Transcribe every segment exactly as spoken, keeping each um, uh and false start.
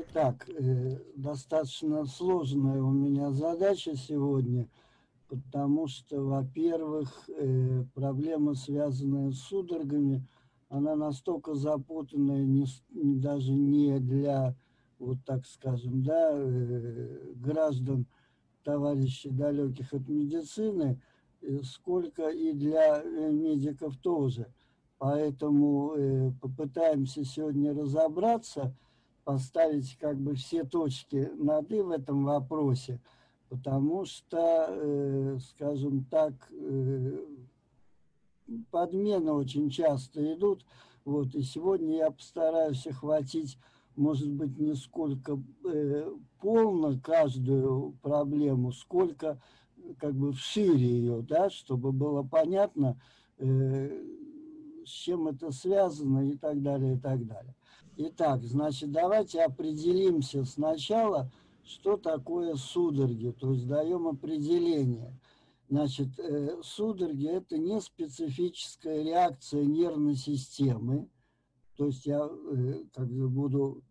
Итак, достаточно сложная у меня задача сегодня, потому что, во-первых, проблема, связанная с судорогами, она настолько запутанная, не, даже не для, вот так скажем, да, граждан, товарищей далеких от медицины, сколько и для медиков тоже. Поэтому попытаемся сегодня разобраться, поставить как бы все точки над «и» в этом вопросе, потому что, скажем так, подмены очень часто идут. Вот, и сегодня я постараюсь охватить, может быть, не сколько э, полно каждую проблему, сколько как бы вшире ее, да, чтобы было понятно, э, с чем это связано и так далее, и так далее. Итак, значит, давайте определимся сначала, что такое судороги, то есть даем определение. Значит, судороги – это не специфическая реакция нервной системы. То есть я как бы буду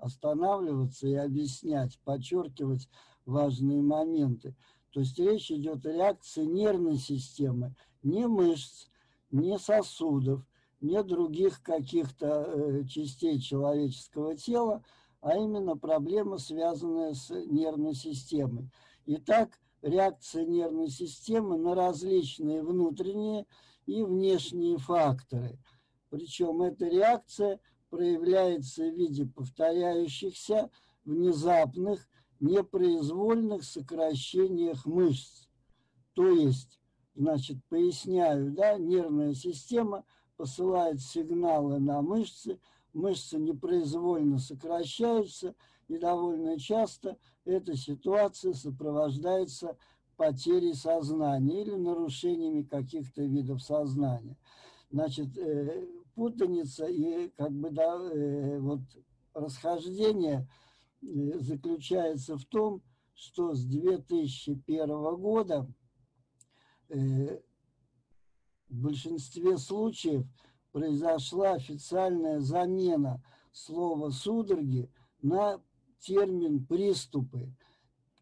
останавливаться и объяснять, подчеркивать важные моменты. То есть речь идет о реакции нервной системы, не мышц, не сосудов, не других каких-то частей человеческого тела, а именно проблема, связанная с нервной системой. Итак, реакция нервной системы на различные внутренние и внешние факторы. Причем эта реакция проявляется в виде повторяющихся, внезапных, непроизвольных сокращений мышц. То есть, значит, поясняю, да, нервная система посылает сигналы на мышцы, мышцы непроизвольно сокращаются, и довольно часто эта ситуация сопровождается потерей сознания или нарушениями каких-то видов сознания. Значит, путаница и как бы, да, вот расхождение заключается в том, что с две тысячи первого года в большинстве случаев произошла официальная замена слова «судороги» на термин «приступы»,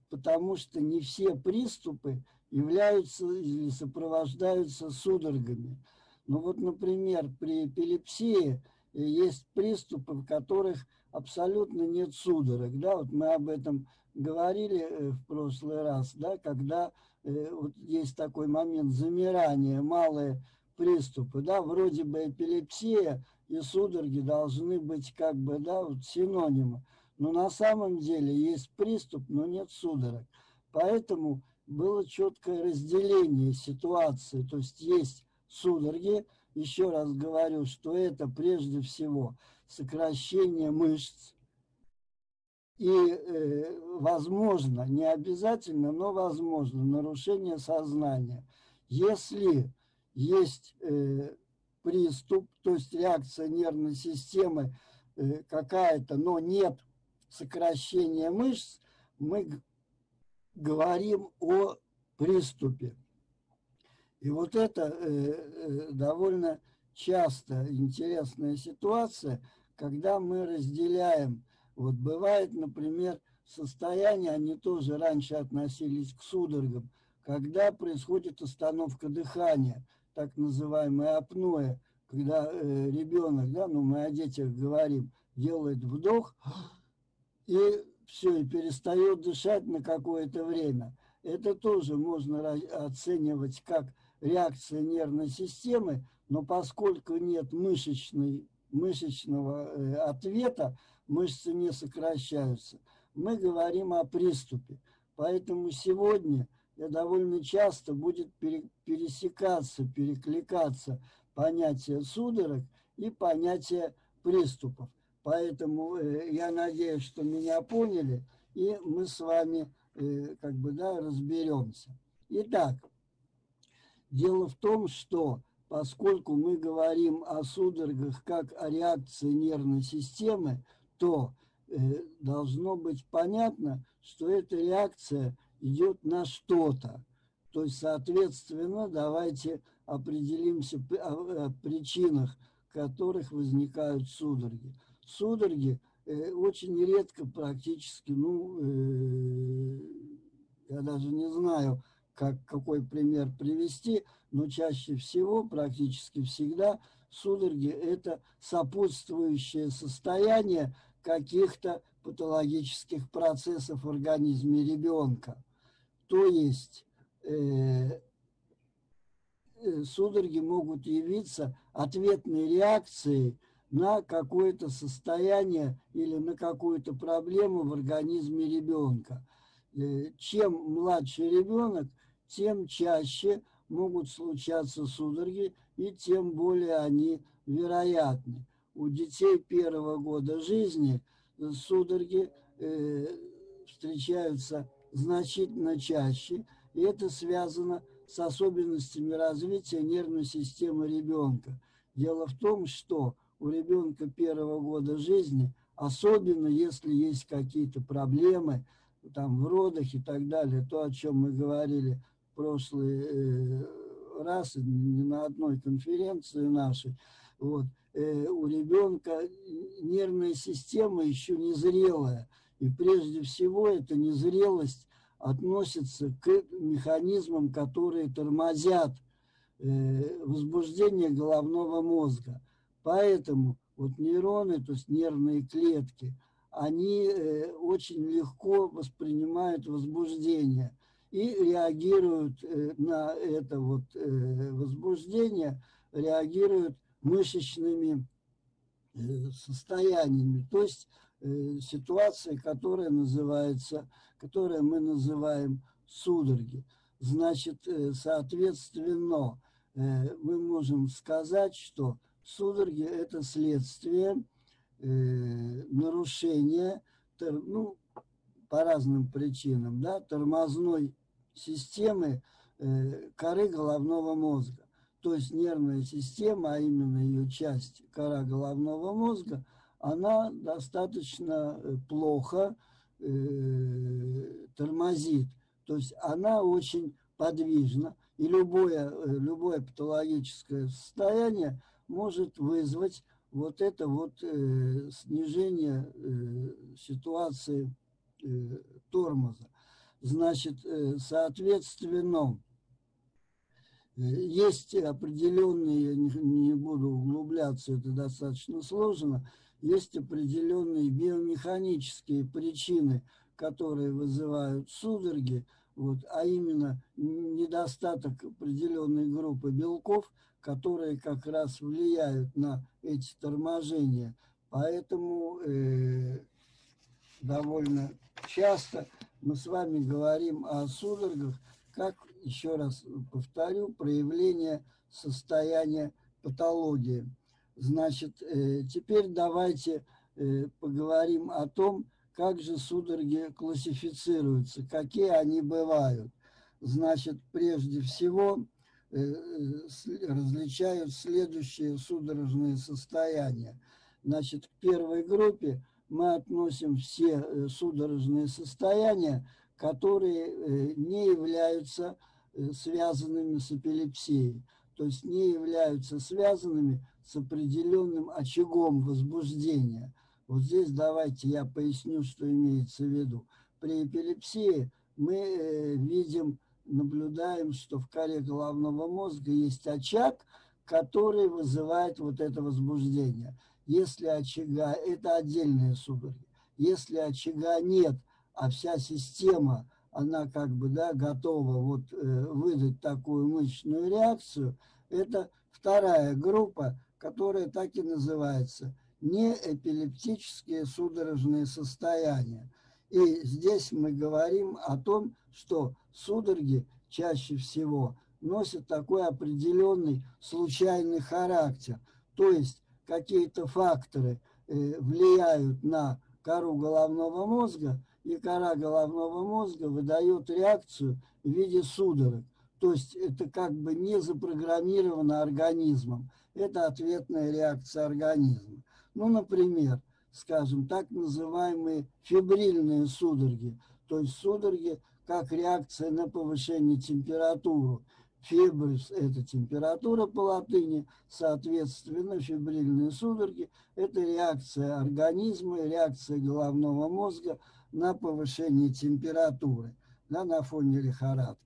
потому что не все приступы являются или сопровождаются судорогами. Ну вот, например, при эпилепсии есть приступы, в которых абсолютно нет судорог. Да? Вот мы об этом говорили в прошлый раз, да? Когда э, вот есть такой момент замирания, малые приступы. Да? Вроде бы эпилепсия и судороги должны быть как бы, да, вот синонимы. Но на самом деле есть приступ, но нет судорог. Поэтому было четкое разделение ситуации. То есть есть судороги, еще раз говорю, что это прежде всего сокращение мышц. И, э, возможно, не обязательно, но возможно, нарушение сознания. Если есть э, приступ, то есть реакция нервной системы э, какая-то, но нет сокращения мышц, мы говорим о приступе. И вот это э, довольно часто интересная ситуация, когда мы разделяем. Вот бывает, например, состояние, они тоже раньше относились к судорогам, когда происходит остановка дыхания, так называемое апноэ, когда э, ребенок, да, ну мы о детях говорим, делает вдох и все, и перестает дышать на какое-то время. Это тоже можно оценивать как реакция нервной системы, но поскольку нет мышечной, мышечного ответа, мышцы не сокращаются. Мы говорим о приступе. Поэтому сегодня довольно часто будет пересекаться, перекликаться понятие судорог и понятие приступов. Поэтому я надеюсь, что меня поняли, и мы с вами как бы, да, разберемся. Итак, дело в том, что поскольку мы говорим о судорогах как о реакции нервной системы, то э, должно быть понятно, что эта реакция идет на что-то. То есть, соответственно, давайте определимся о, о причинах, в которых возникают судороги. Судороги очень редко практически, ну, я даже не знаю, как, какой пример привести, но чаще всего, практически всегда, судороги – это сопутствующее состояние каких-то патологических процессов в организме ребенка. То есть э, судороги могут явиться ответной реакцией на какое-то состояние или на какую-то проблему в организме ребенка. Э, чем младше ребенок, тем чаще могут случаться судороги, и тем более они вероятны. У детей первого года жизни судороги э, встречаются значительно чаще, и это связано с особенностями развития нервной системы ребенка. Дело в том, что у ребенка первого года жизни, особенно если есть какие-то проблемы там, в родах и так далее, то, о чем мы говорили в прошлый раз, не на одной конференции нашей, вот, у ребенка нервная система еще не зрелая. И прежде всего эта незрелость относится к механизмам, которые тормозят э, возбуждение головного мозга. Поэтому вот нейроны, то есть нервные клетки, они э, очень легко воспринимают возбуждение и реагируют э, на это вот, э, возбуждение, реагируют мышечными э, состояниями, то есть ситуации, которая называется, которую мы называем судороги. Значит, соответственно, мы можем сказать, что судороги – это следствие нарушения, ну, по разным причинам, да, тормозной системы коры головного мозга. То есть нервная система, а именно ее часть, кора головного мозга, она достаточно плохо э, тормозит, то есть она очень подвижна, и любое, любое патологическое состояние может вызвать вот это вот э, снижение э, ситуации э, тормоза. Значит, э, соответственно, есть определенные, не буду углубляться, это достаточно сложно, есть определенные биомеханические причины, которые вызывают судороги, вот, а именно недостаток определенной группы белков, которые как раз влияют на эти торможения. Поэтому э, довольно часто мы с вами говорим о судорогах, как, еще раз повторю, проявление состояния патологии. Значит, теперь давайте поговорим о том, как же судороги классифицируются, какие они бывают. Значит, прежде всего различают следующие судорожные состояния. Значит, к первой группе мы относим все судорожные состояния, которые не являются связанными с эпилепсией, то есть не являются связанными с определенным очагом возбуждения. Вот здесь давайте я поясню, что имеется в виду. При эпилепсии мы видим, наблюдаем, что в коре головного мозга есть очаг, который вызывает вот это возбуждение. Если очага, это отдельные судороги, если очага нет, а вся система, она как бы, да, готова вот, э, выдать такую мышечную реакцию, это вторая группа, которая так и называется неэпилептические судорожные состояния. И здесь мы говорим о том, что судороги чаще всего носят такой определенный случайный характер, то есть какие-то факторы э, влияют на кору головного мозга, и кора головного мозга выдает реакцию в виде судорог. То есть это как бы не запрограммировано организмом. Это ответная реакция организма. Ну, например, скажем, так называемые фебрильные судороги. То есть судороги как реакция на повышение температуры. Фебрис – это температура по латыни, соответственно, фебрильные судороги – это реакция организма, реакция головного мозга на повышение температуры, да, на фоне лихорадки.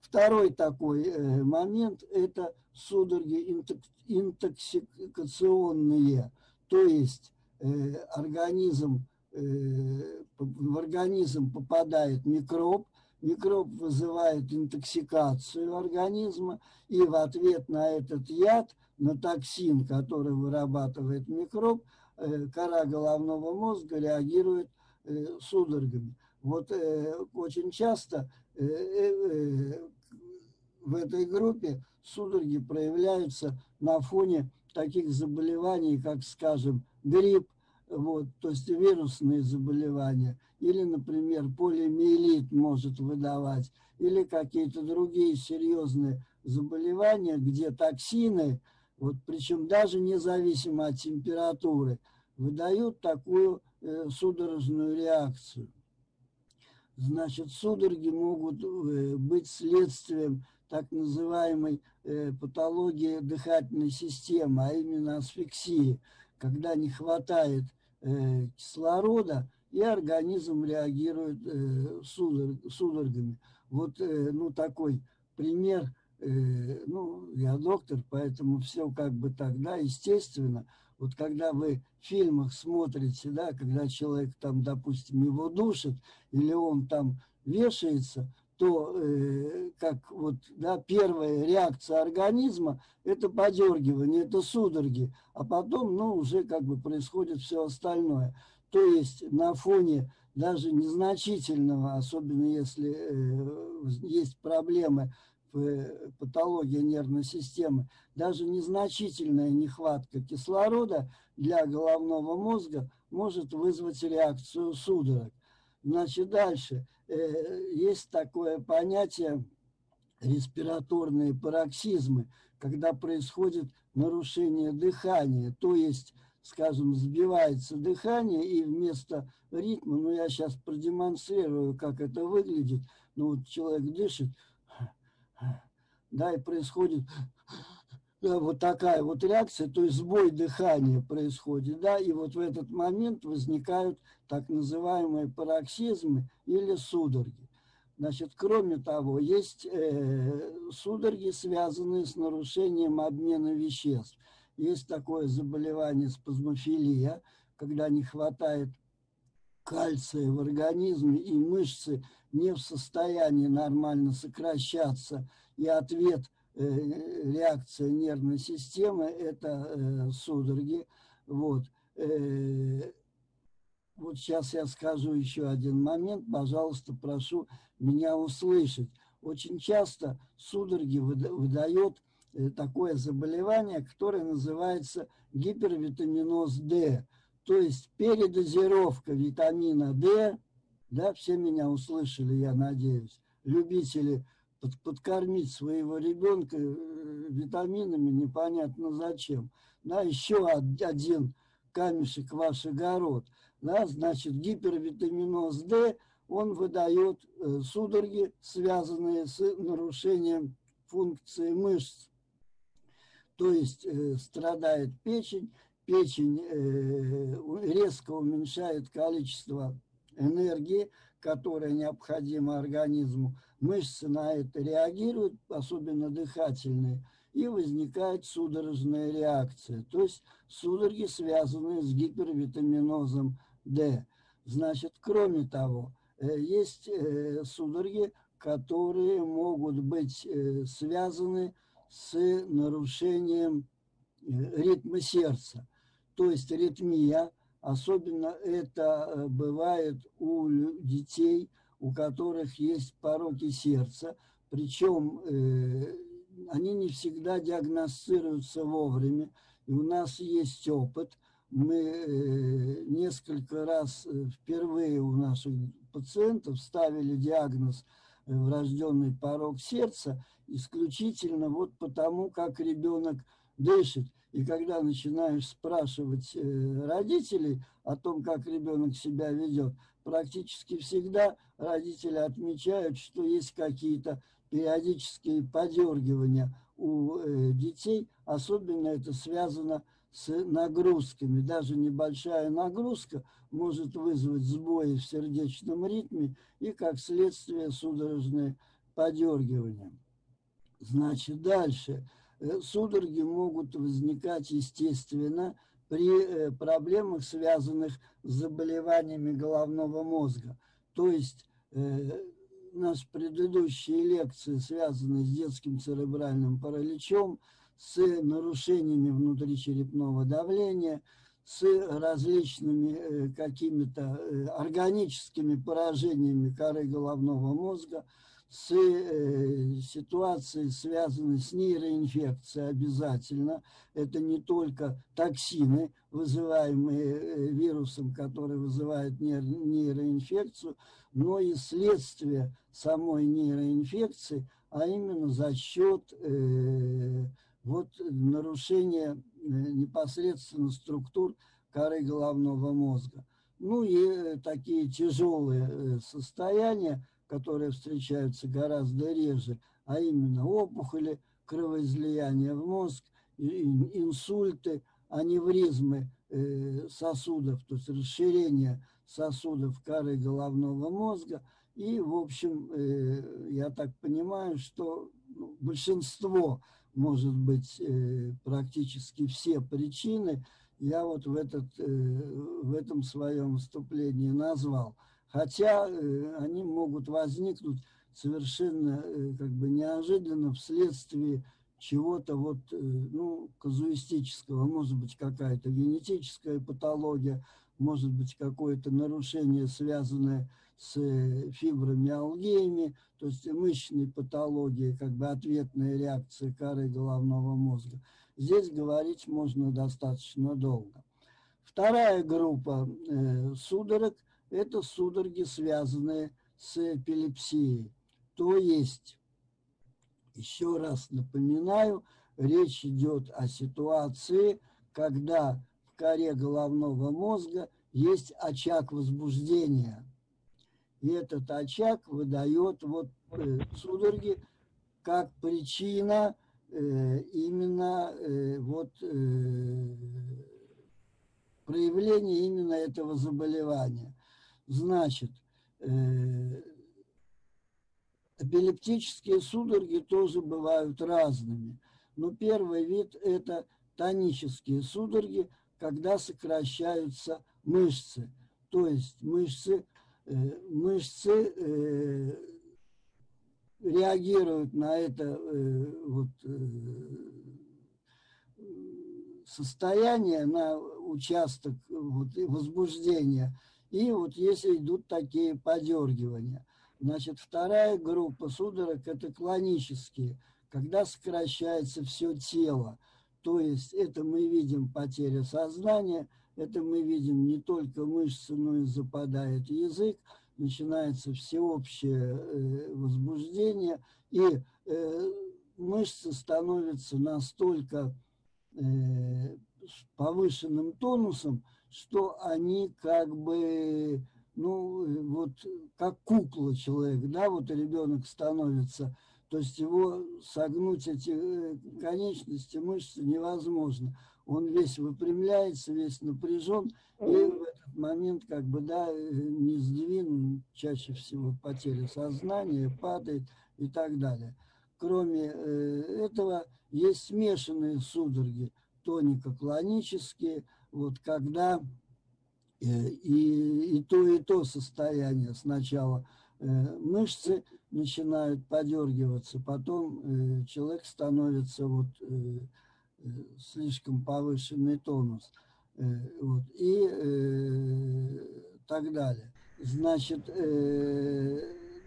Второй такой э, момент – это судороги интоксикационные, то есть э, организм, э, в организм попадает микроб, микроб вызывает интоксикацию организма, и в ответ на этот яд, на токсин, который вырабатывает микроб, кора головного мозга реагирует судорогами. Вот очень часто в этой группе судороги проявляются на фоне таких заболеваний, как, скажем, грипп, вот, то есть вирусные заболевания, или, например, полиомиелит может выдавать, или какие-то другие серьезные заболевания, где токсины, вот, причем даже независимо от температуры, выдают такую э, судорожную реакцию. Значит, судороги могут э, быть следствием так называемой э, патологии дыхательной системы, а именно асфиксии, когда не хватает э, кислорода, и организм реагирует э, судор, судорогами. Вот э, ну, такой пример, э, ну, я доктор, поэтому все как бы так, да, естественно. Вот когда вы в фильмах смотрите, да, когда человек там, допустим, его душит, или он там вешается, то э, как вот, да, первая реакция организма – это подергивание, это судороги, а потом, ну, уже как бы происходит все остальное. То есть на фоне даже незначительного, особенно если э, есть проблемы, э, патология нервной системы, даже незначительная нехватка кислорода для головного мозга может вызвать реакцию судорог. Значит, дальше есть такое понятие респираторные пароксизмы, когда происходит нарушение дыхания, то есть, скажем, сбивается дыхание, и вместо ритма, ну, я сейчас продемонстрирую, как это выглядит, ну, вот человек дышит, да, и происходит... Вот такая вот реакция, то есть сбой дыхания происходит, да, и вот в этот момент возникают так называемые пароксизмы или судороги. Значит, кроме того, есть э, судороги, связанные с нарушением обмена веществ. Есть такое заболевание спазмофилия, когда не хватает кальция в организме, и мышцы не в состоянии нормально сокращаться, и ответ реакция нервной системы – это э, судороги. Вот. Э, вот сейчас я скажу еще один момент, пожалуйста, прошу меня услышать. Очень часто судороги выда выдает э, такое заболевание, которое называется гипервитаминоз Д, то есть передозировка витамина Д, да, все меня услышали, я надеюсь, любители подкормить своего ребенка витаминами непонятно зачем. Да, еще один камешек в ваш огород. Да, значит, гипервитаминоз Д, он выдает судороги, связанные с нарушением функции мышц. То есть э, страдает печень, печень э, резко уменьшает количество энергии, которая необходима организму. Мышцы на это реагируют, особенно дыхательные, и возникает судорожная реакция, то есть судороги, связанные с гипервитаминозом Д. Значит, кроме того, есть судороги, которые могут быть связаны с нарушением ритма сердца, то есть аритмия. Особенно это бывает у детей, у которых есть пороки сердца, причем э, они не всегда диагностируются вовремя. И у нас есть опыт. Мы э, несколько раз впервые у наших пациентов ставили диагноз врожденный порок сердца исключительно вот потому, как ребенок дышит. И когда начинаешь спрашивать э, родителей о том, как ребенок себя ведет, практически всегда родители отмечают, что есть какие-то периодические подергивания у детей, особенно это связано с нагрузками. Даже небольшая нагрузка может вызвать сбои в сердечном ритме и, как следствие, судорожные подергивания. Значит, дальше. Судороги могут возникать, естественно, при проблемах, связанных с заболеваниями головного мозга. То есть наши предыдущие лекции связаны с детским церебральным параличом, с нарушениями внутричерепного давления, с различными какими-то органическими поражениями коры головного мозга, с ситуацией, связанной с нейроинфекцией обязательно. Это не только токсины, вызываемые вирусом, который вызывает нейроинфекцию, но и следствие самой нейроинфекции, а именно за счет вот нарушения непосредственно структур коры головного мозга. Ну и такие тяжелые состояния, которые встречаются гораздо реже, а именно опухоли, кровоизлияние в мозг, инсульты, аневризмы сосудов, то есть расширение сосудов коры головного мозга. И, в общем, я так понимаю, что большинство, может быть, практически все причины я вот в, этот, в этом своем выступлении назвал. Хотя они могут возникнуть совершенно как бы неожиданно вследствие чего-то вот, ну, казуистического. Может быть, какая-то генетическая патология, может быть, какое-то нарушение, связанное с фибромиалгиями, то есть мышечной патологией, как бы ответная реакция коры головного мозга. Здесь говорить можно достаточно долго. Вторая группа судорог – это судороги, связанные с эпилепсией. То есть, еще раз напоминаю, речь идет о ситуации, когда в коре головного мозга есть очаг возбуждения. И этот очаг выдает вот судороги как причина именно вот проявления именно этого заболевания. Значит, эпилептические судороги тоже бывают разными. Но первый вид – это тонические судороги, когда сокращаются мышцы. То есть мышцы, мышцы реагируют на это вот состояние, на участок вот возбуждения. И вот если идут такие подергивания. Значит, вторая группа судорог – это клонические, когда сокращается все тело. То есть это мы видим потерю сознания, это мы видим не только мышцы, но и западает язык, начинается всеобщее возбуждение, и мышцы становятся настолько с повышенным тонусом, что они как бы, ну, вот как кукла человек, да, вот ребенок становится, то есть его согнуть, эти конечности, мышцы невозможно. Он весь выпрямляется, весь напряжен, и в этот момент как бы, да, не сдвинут, чаще всего потеря сознания, падает и так далее. Кроме этого, есть смешанные судороги, тонико-клонические, вот когда и, и то, и то состояние. Сначала мышцы начинают подергиваться, потом человек становится вот слишком повышенный тонус, вот, и так далее. Значит,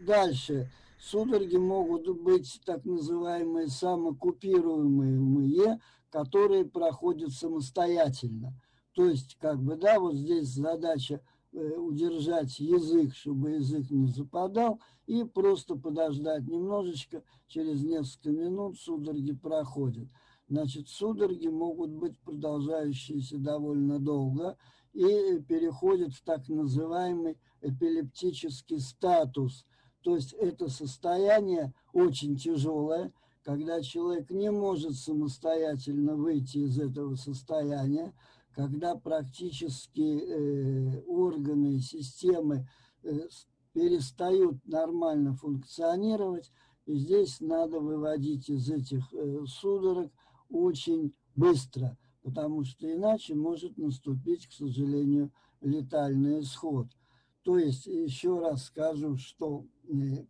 дальше. Судороги могут быть так называемые самокупируемые, которые проходят самостоятельно. То есть, как бы, да, вот здесь задача удержать язык, чтобы язык не западал, и просто подождать немножечко, через несколько минут судороги проходят. Значит, судороги могут быть продолжающиеся довольно долго и переходят в так называемый эпилептический статус. То есть это состояние очень тяжелое, когда человек не может самостоятельно выйти из этого состояния, когда практически э, органы и системы э, перестают нормально функционировать. И здесь надо выводить из этих э, судорог очень быстро, потому что иначе может наступить, к сожалению, летальный исход. То есть, еще раз скажу, что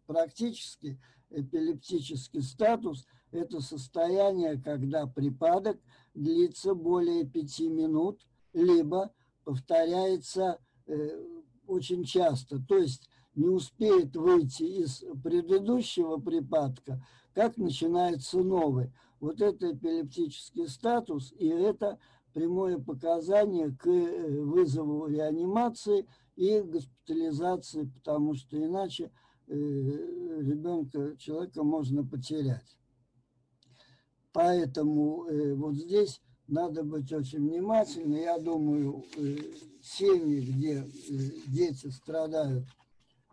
практически эпилептический статус – это состояние, когда припадок длится более пяти минут, либо повторяется э, очень часто. То есть, не успеет выйти из предыдущего припадка, как начинается новый. Вот это эпилептический статус, и это прямое показание к вызову реанимации и госпитализации, потому что иначе ребенка, человека можно потерять. Поэтому вот здесь надо быть очень внимательным. Я думаю, семьи, где дети страдают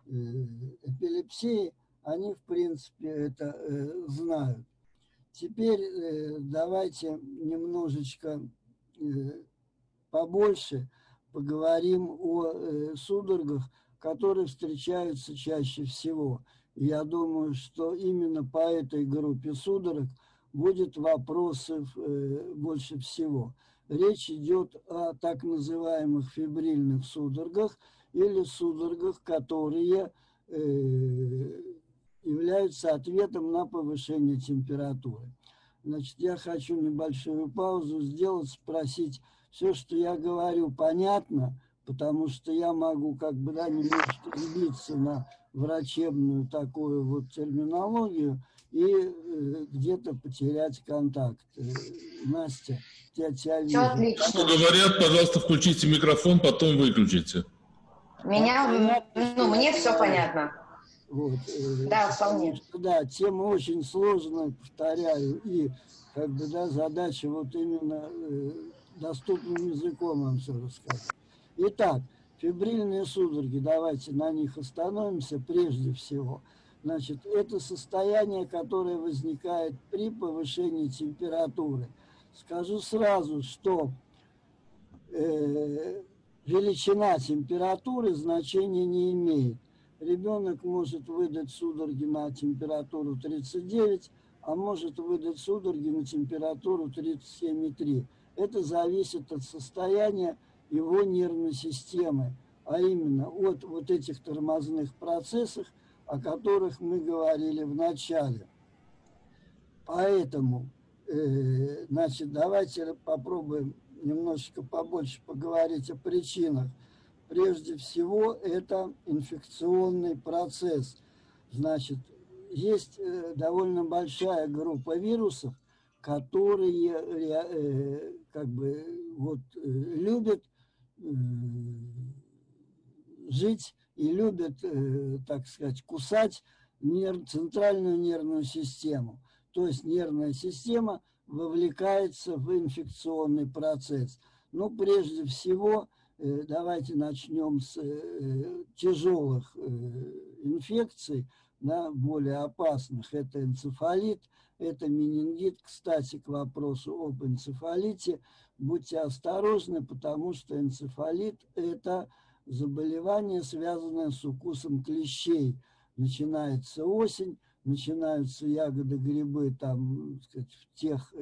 эпилепсией, они, в принципе, это знают. Теперь давайте немножечко побольше поговорим о судорогах, которые встречаются чаще всего. Я думаю, что именно по этой группе судорог будет вопросов больше всего. Речь идет о так называемых фебрильных судорогах или судорогах, которые являются ответом на повышение температуры. Значит, я хочу небольшую паузу сделать, спросить, все, что я говорю, понятно, потому что я могу как бы, да, не сбиться на врачебную такую вот терминологию и э, где-то потерять контакт. Э, Настя, я тебя вижу. Что говорят, пожалуйста, включите микрофон, потом выключите. Меня, ну, мне все понятно. Вот. Да, вполне. Да, тема очень сложная, повторяю, и как бы, да, задача вот именно доступным языком вам все рассказать. Итак, фебрильные судороги, давайте на них остановимся прежде всего. Значит, это состояние, которое возникает при повышении температуры. Скажу сразу, что э, величина температуры значения не имеет. Ребенок может выдать судороги на температуру тридцать девять, а может выдать судороги на температуру тридцать семь и три. Это зависит от состояния его нервной системы, а именно от вот этих тормозных процессов, о которых мы говорили в начале. Поэтому, э, значит, давайте попробуем немножечко побольше поговорить о причинах. Прежде всего, это инфекционный процесс. Значит, есть довольно большая группа вирусов, которые как бы вот любят жить и любят, так сказать, кусать нерв, центральную нервную систему. То есть нервная система вовлекается в инфекционный процесс. Но прежде всего... Давайте начнем с тяжелых инфекций, да, более опасных. Это энцефалит, это менингит. Кстати, к вопросу об энцефалите. Будьте осторожны, потому что энцефалит – это заболевание, связанное с укусом клещей. Начинается осень, начинаются ягоды, грибы там, так сказать, в тех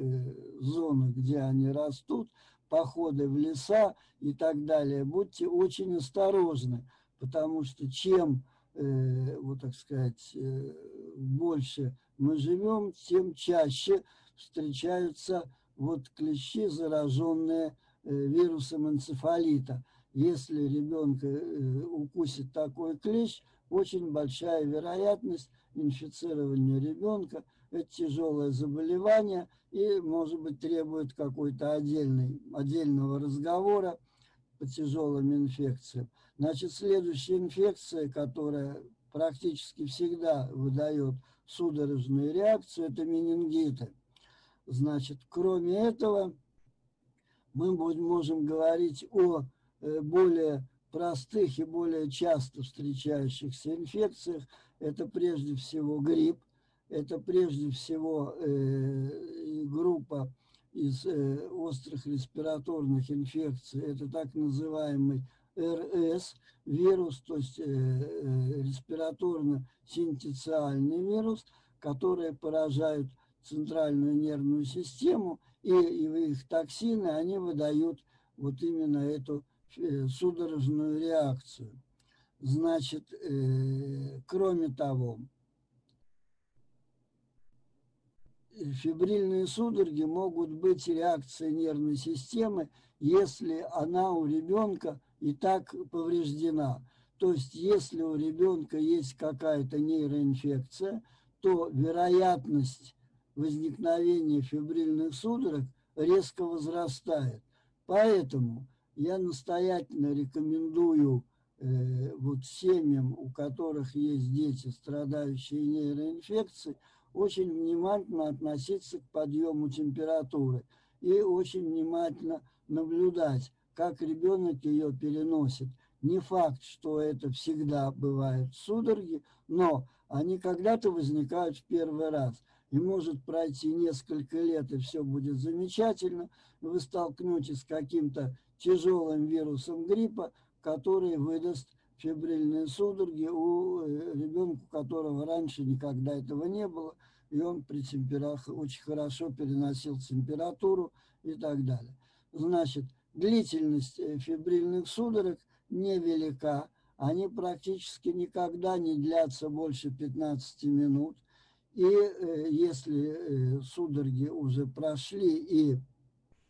зонах, где они растут, походы в леса и так далее. Будьте очень осторожны, потому что чем, э, вот так сказать, э, больше мы живем, тем чаще встречаются вот клещи, зараженные э, вирусом энцефалита. Если ребенка э, укусит такой клещ, очень большая вероятность инфицирования ребенка. Это тяжелое заболевание и, может быть, требует какой-то отдельного разговора по тяжелым инфекциям. Значит, следующая инфекция, которая практически всегда выдает судорожную реакцию, это менингиты. Значит, кроме этого, мы можем говорить о более простых и более часто встречающихся инфекциях. Это прежде всего грипп, это прежде всего э, группа из э, острых респираторных инфекций, это так называемый эр эс вирус, то есть э, э, респираторно-синтециальный вирус, которые поражают центральную нервную систему, и, и их токсины, они выдают вот именно эту э, судорожную реакцию. Значит, э, кроме того, фебрильные судороги могут быть реакцией нервной системы, если она у ребенка и так повреждена. То есть, если у ребенка есть какая-то нейроинфекция, то вероятность возникновения фебрильных судорог резко возрастает. Поэтому я настоятельно рекомендую э, вот семьям, у которых есть дети, страдающие нейроинфекцией, очень внимательно относиться к подъему температуры и очень внимательно наблюдать, как ребенок ее переносит. Не факт, что это всегда бывают судороги, но они когда-то возникают в первый раз. И может пройти несколько лет, и все будет замечательно. Вы столкнетесь с каким-то тяжелым вирусом гриппа, который выдаст фебрильные судороги у ребенка, у которого раньше никогда этого не было, и он при температуре очень хорошо переносил температуру и так далее. Значит, длительность фебрильных судорог невелика, они практически никогда не длятся больше пятнадцати минут, и если судороги уже прошли и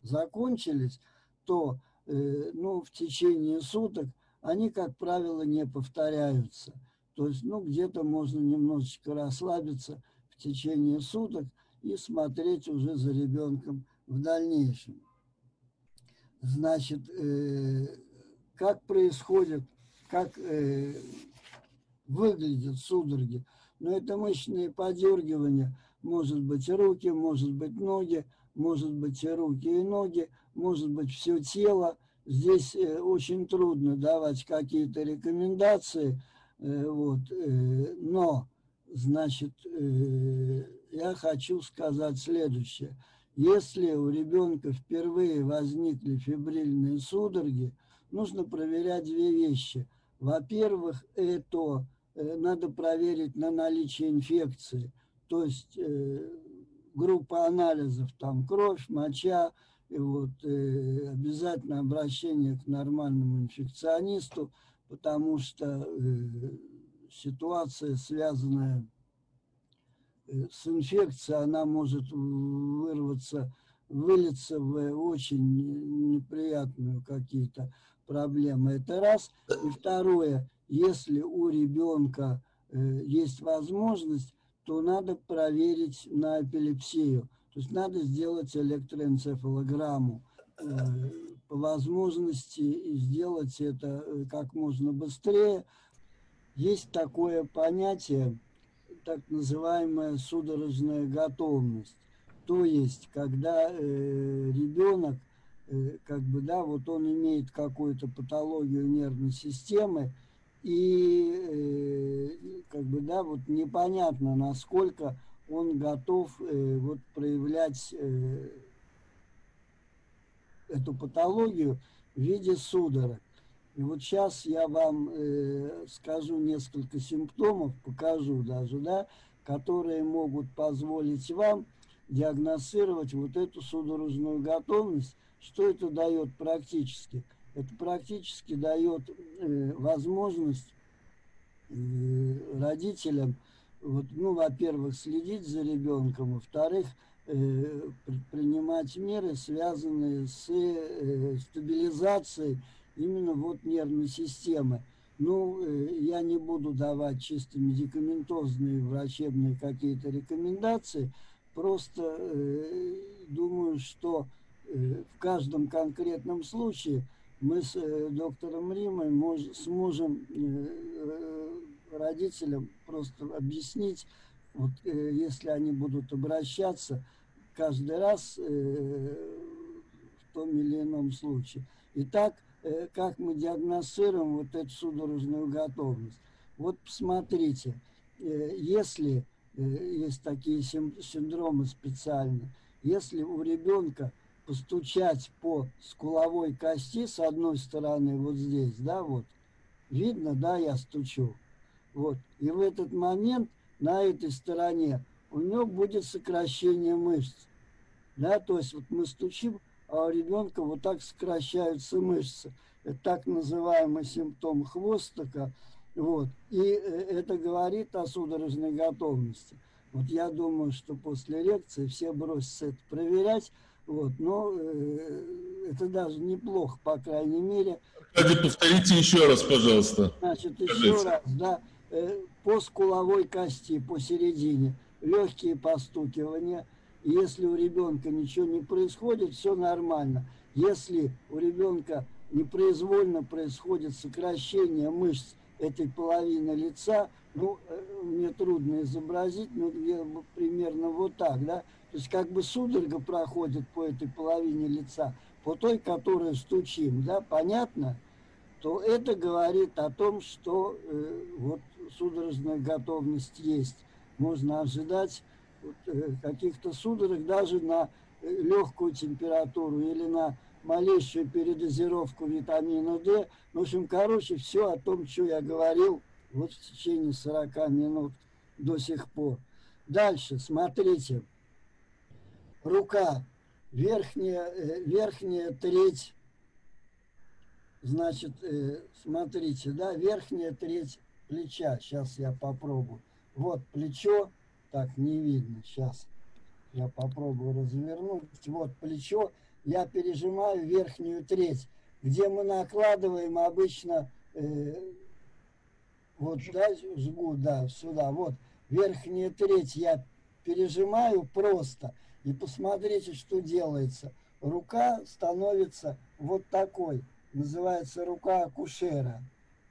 закончились, то ну, в течение суток они, как правило, не повторяются. То есть, ну, где-то можно немножечко расслабиться в течение суток и смотреть уже за ребенком в дальнейшем. Значит, э, как происходит, как э, выглядят судороги? Ну, это мышечные подергивания. Может быть, руки, может быть, ноги, может быть, и руки, и ноги, может быть, все тело. Здесь очень трудно давать какие-то рекомендации, вот, но, значит, я хочу сказать следующее. Если у ребенка впервые возникли фебрильные судороги, нужно проверять две вещи. Во-первых, это надо проверить на наличие инфекции, то есть группа анализов, там кровь, моча. И вот, э, обязательно обращение к нормальному инфекционисту, потому что э, ситуация, связанная с инфекцией, она может вырваться, вылиться в очень неприятную какие-то проблемы. Это раз. И второе, если у ребенка э, есть возможность, то надо проверить на эпилепсию. То есть надо сделать электроэнцефалограмму э, по возможности и сделать это как можно быстрее. Есть такое понятие, так называемая судорожная готовность. То есть, когда э, ребенок, э, как бы, да, вот он имеет какую-то патологию нервной системы, и э, как бы, да, вот непонятно, насколько он готов э, вот, проявлять э, эту патологию в виде судорог. И вот сейчас я вам э, скажу несколько симптомов, покажу даже, да, которые могут позволить вам диагностировать вот эту судорожную готовность. Что это дает практически? Это практически дает э, возможность э, родителям, вот, ну, во-первых, следить за ребенком, во-вторых, э, предпринимать меры, связанные с э, стабилизацией именно вот нервной системы. Ну, э, я не буду давать чисто медикаментозные, врачебные какие-то рекомендации, просто э, думаю, что э, в каждом конкретном случае мы с э, доктором Риммой мож, сможем э, родителям просто объяснить, вот, э, если они будут обращаться каждый раз э, в том или ином случае. Итак, как мы диагностируем вот эту судорожную готовность. Вот посмотрите, если есть такие синдромы специально, если у ребенка постучать по скуловой кости с одной стороны вот здесь, да, вот, видно, да, я стучу, вот, и в этот момент на этой стороне у него будет сокращение мышц, да, то есть вот мы стучим, а у ребенка вот так сокращаются мышцы, это так называемый симптом хвостика, вот, и это говорит о судорожной готовности. Вот я думаю, что после лекции все бросятся это проверять, вот, но э, это даже неплохо, по крайней мере. Аркадий, повторите еще раз, пожалуйста. Значит, Скажите. еще раз, да, э, по скуловой кости, посередине, легкие постукивания. Если у ребенка ничего не происходит, все нормально. Если у ребенка непроизвольно происходит сокращение мышц этой половины лица, ну, мне трудно изобразить, но примерно вот так, да, то есть как бы судорога проходит по этой половине лица, по той, которую стучим, да, понятно, то это говорит о том, что э, вот судорожная готовность есть. Можно ожидать вот, э, каких-то судорог даже на э, легкую температуру или на малейшую передозировку витамина Д. В общем, короче, все о том, что я говорил вот в течение сорока минут до сих пор. Дальше, смотрите. Рука. Верхняя, верхняя треть, значит, смотрите, да, верхняя треть плеча. Сейчас я попробую. Вот плечо, так, не видно. Сейчас я попробую развернуть. Вот плечо. Я пережимаю верхнюю треть, где мы накладываем обычно э, вот да, жгут, да, сюда. Вот верхняя треть я пережимаю просто. И посмотрите, что делается. Рука становится вот такой. Называется рука акушера.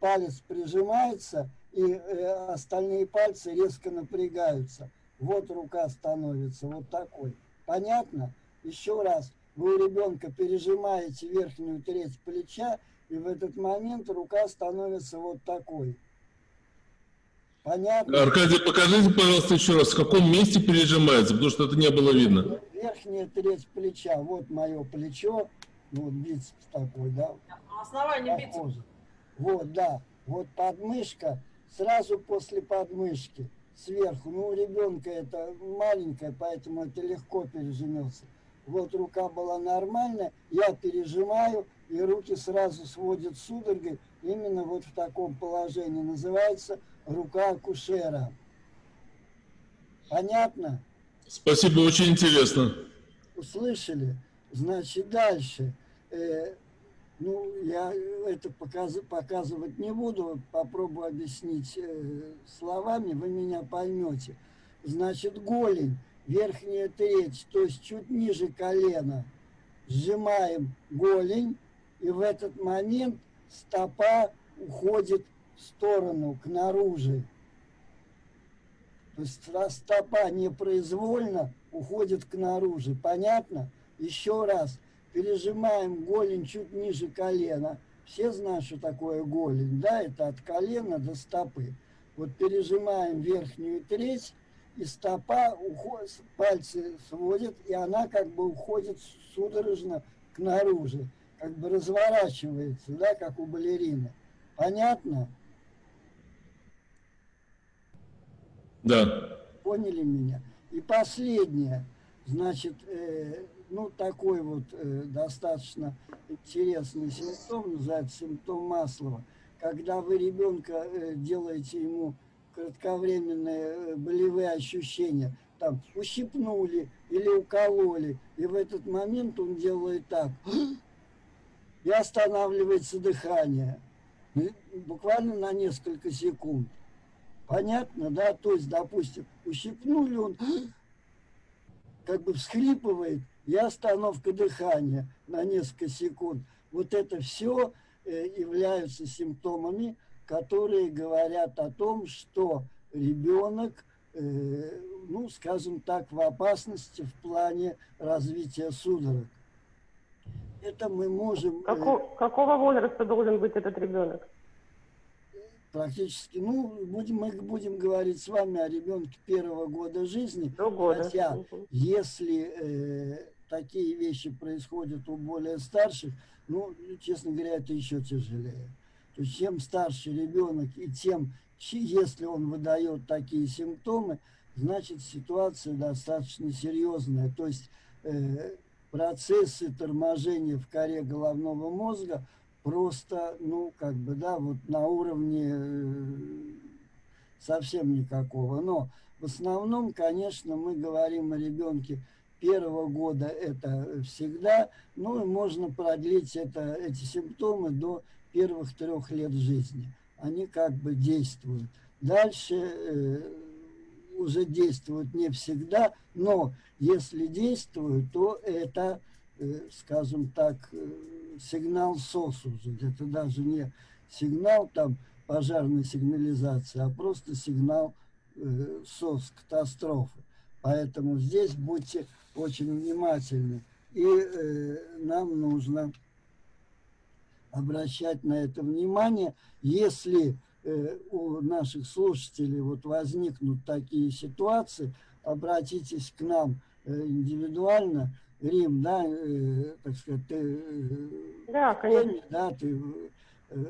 Палец прижимается, и э, остальные пальцы резко напрягаются. Вот рука становится вот такой. Понятно? Еще раз. Вы у ребенка пережимаете верхнюю треть плеча, и в этот момент рука становится вот такой. Понятно? Аркадий, покажите, пожалуйста, еще раз, в каком месте пережимается, потому что это не было видно. Верхняя треть плеча, вот мое плечо, вот бицепс такой, да? На основании бицепса. Вот, да, вот подмышка, сразу после подмышки, сверху. Ну, у ребенка это маленькое, поэтому это легко пережимется. Вот рука была нормальная, я пережимаю, и руки сразу сводят судорогой. Именно вот в таком положении называется рука акушера. Понятно? Спасибо, очень интересно. Услышали? Значит, дальше. Э, ну, я это показ, показывать не буду, попробую объяснить э, словами, вы меня поймете. Значит, голень. Верхняя треть, то есть чуть ниже колена, сжимаем голень, и в этот момент стопа уходит в сторону, к наружу. То есть стопа непроизвольно уходит к наружу. Понятно? Еще раз. Пережимаем голень чуть ниже колена. Все знают, что такое голень, да? Это от колена до стопы. Вот пережимаем верхнюю треть, и стопа, уходит, пальцы сводит, и она как бы уходит судорожно к наружу, как бы разворачивается, да, как у балерины. Понятно? Да. Поняли меня? И последнее, значит, э, ну такой вот э, достаточно интересный симптом, называется симптом Маслова, когда вы ребенка э, делаете ему кратковременные болевые ощущения, там, ущипнули или укололи, и в этот момент он делает так, и останавливается дыхание, буквально на несколько секунд. Понятно, да? То есть, допустим, ущипнули, он как бы всхлипывает, и остановка дыхания на несколько секунд. Вот это все являются симптомами, которые говорят о том, что ребенок, э, ну, скажем так, в опасности в плане развития судорог. Это мы можем... Какого, какого возраста должен быть этот ребенок? Практически, ну, будем, мы будем говорить с вами о ребенке первого года жизни. До года. Хотя, угу. если э, такие вещи происходят у более старших, ну, честно говоря, это еще тяжелее. То есть, чем старше ребенок и тем, если он выдает такие симптомы, значит, ситуация достаточно серьезная. То есть, э, процессы торможения в коре головного мозга просто, ну, как бы, да, вот на уровне совсем никакого. Но в основном, конечно, мы говорим о ребенке первого года, это всегда, ну, и можно продлить это, эти симптомы до первых трех лет жизни. Они как бы действуют. Дальше э, уже действуют не всегда, но если действуют, то это, э, скажем так, сигнал СОС уже. Это даже не сигнал там пожарной сигнализации, а просто сигнал э, СОС, катастрофы. Поэтому здесь будьте очень внимательны. И э, нам нужно обращать на это внимание. Если э, у наших слушателей вот возникнут такие ситуации, обратитесь к нам э, индивидуально. Рим, да, э, так сказать, ты, да, конечно. Теме, да, ты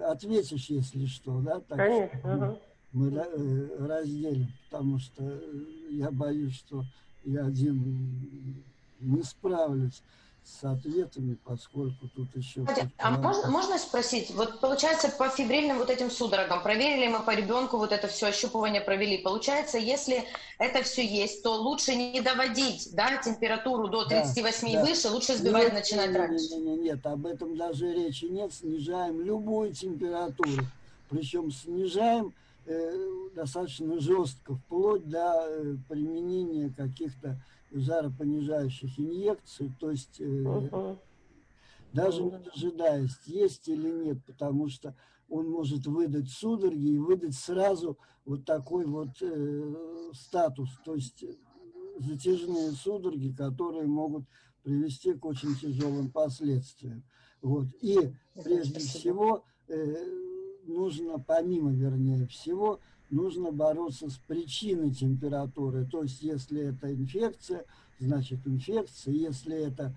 ответишь, если что, да, так конечно, что ага. мы э, разделим, потому что я боюсь, что я один не справлюсь с ответами, поскольку тут еще... Хотя, а можно, можно спросить, вот получается по фибрильным вот этим судорогам, проверили мы по ребенку вот это все, ощупывание провели, получается, если это все есть, то лучше не доводить, да, температуру до тридцати восьми да, и да. выше, лучше сбивать нет, начинать нет, раньше. Нет, нет, нет, об этом даже речи нет, снижаем любую температуру, причем снижаем э, достаточно жестко, вплоть до э, применения каких-то жаропонижающих инъекций, то есть э, uh-huh. даже не дожидаясь, есть или нет, потому что он может выдать судороги и выдать сразу вот такой вот э, статус, то есть затяжные судороги, которые могут привести к очень тяжелым последствиям. Вот. И прежде Спасибо. всего э, нужно, помимо, вернее, всего, нужно бороться с причиной температуры. То есть, если это инфекция, значит инфекция. Если это,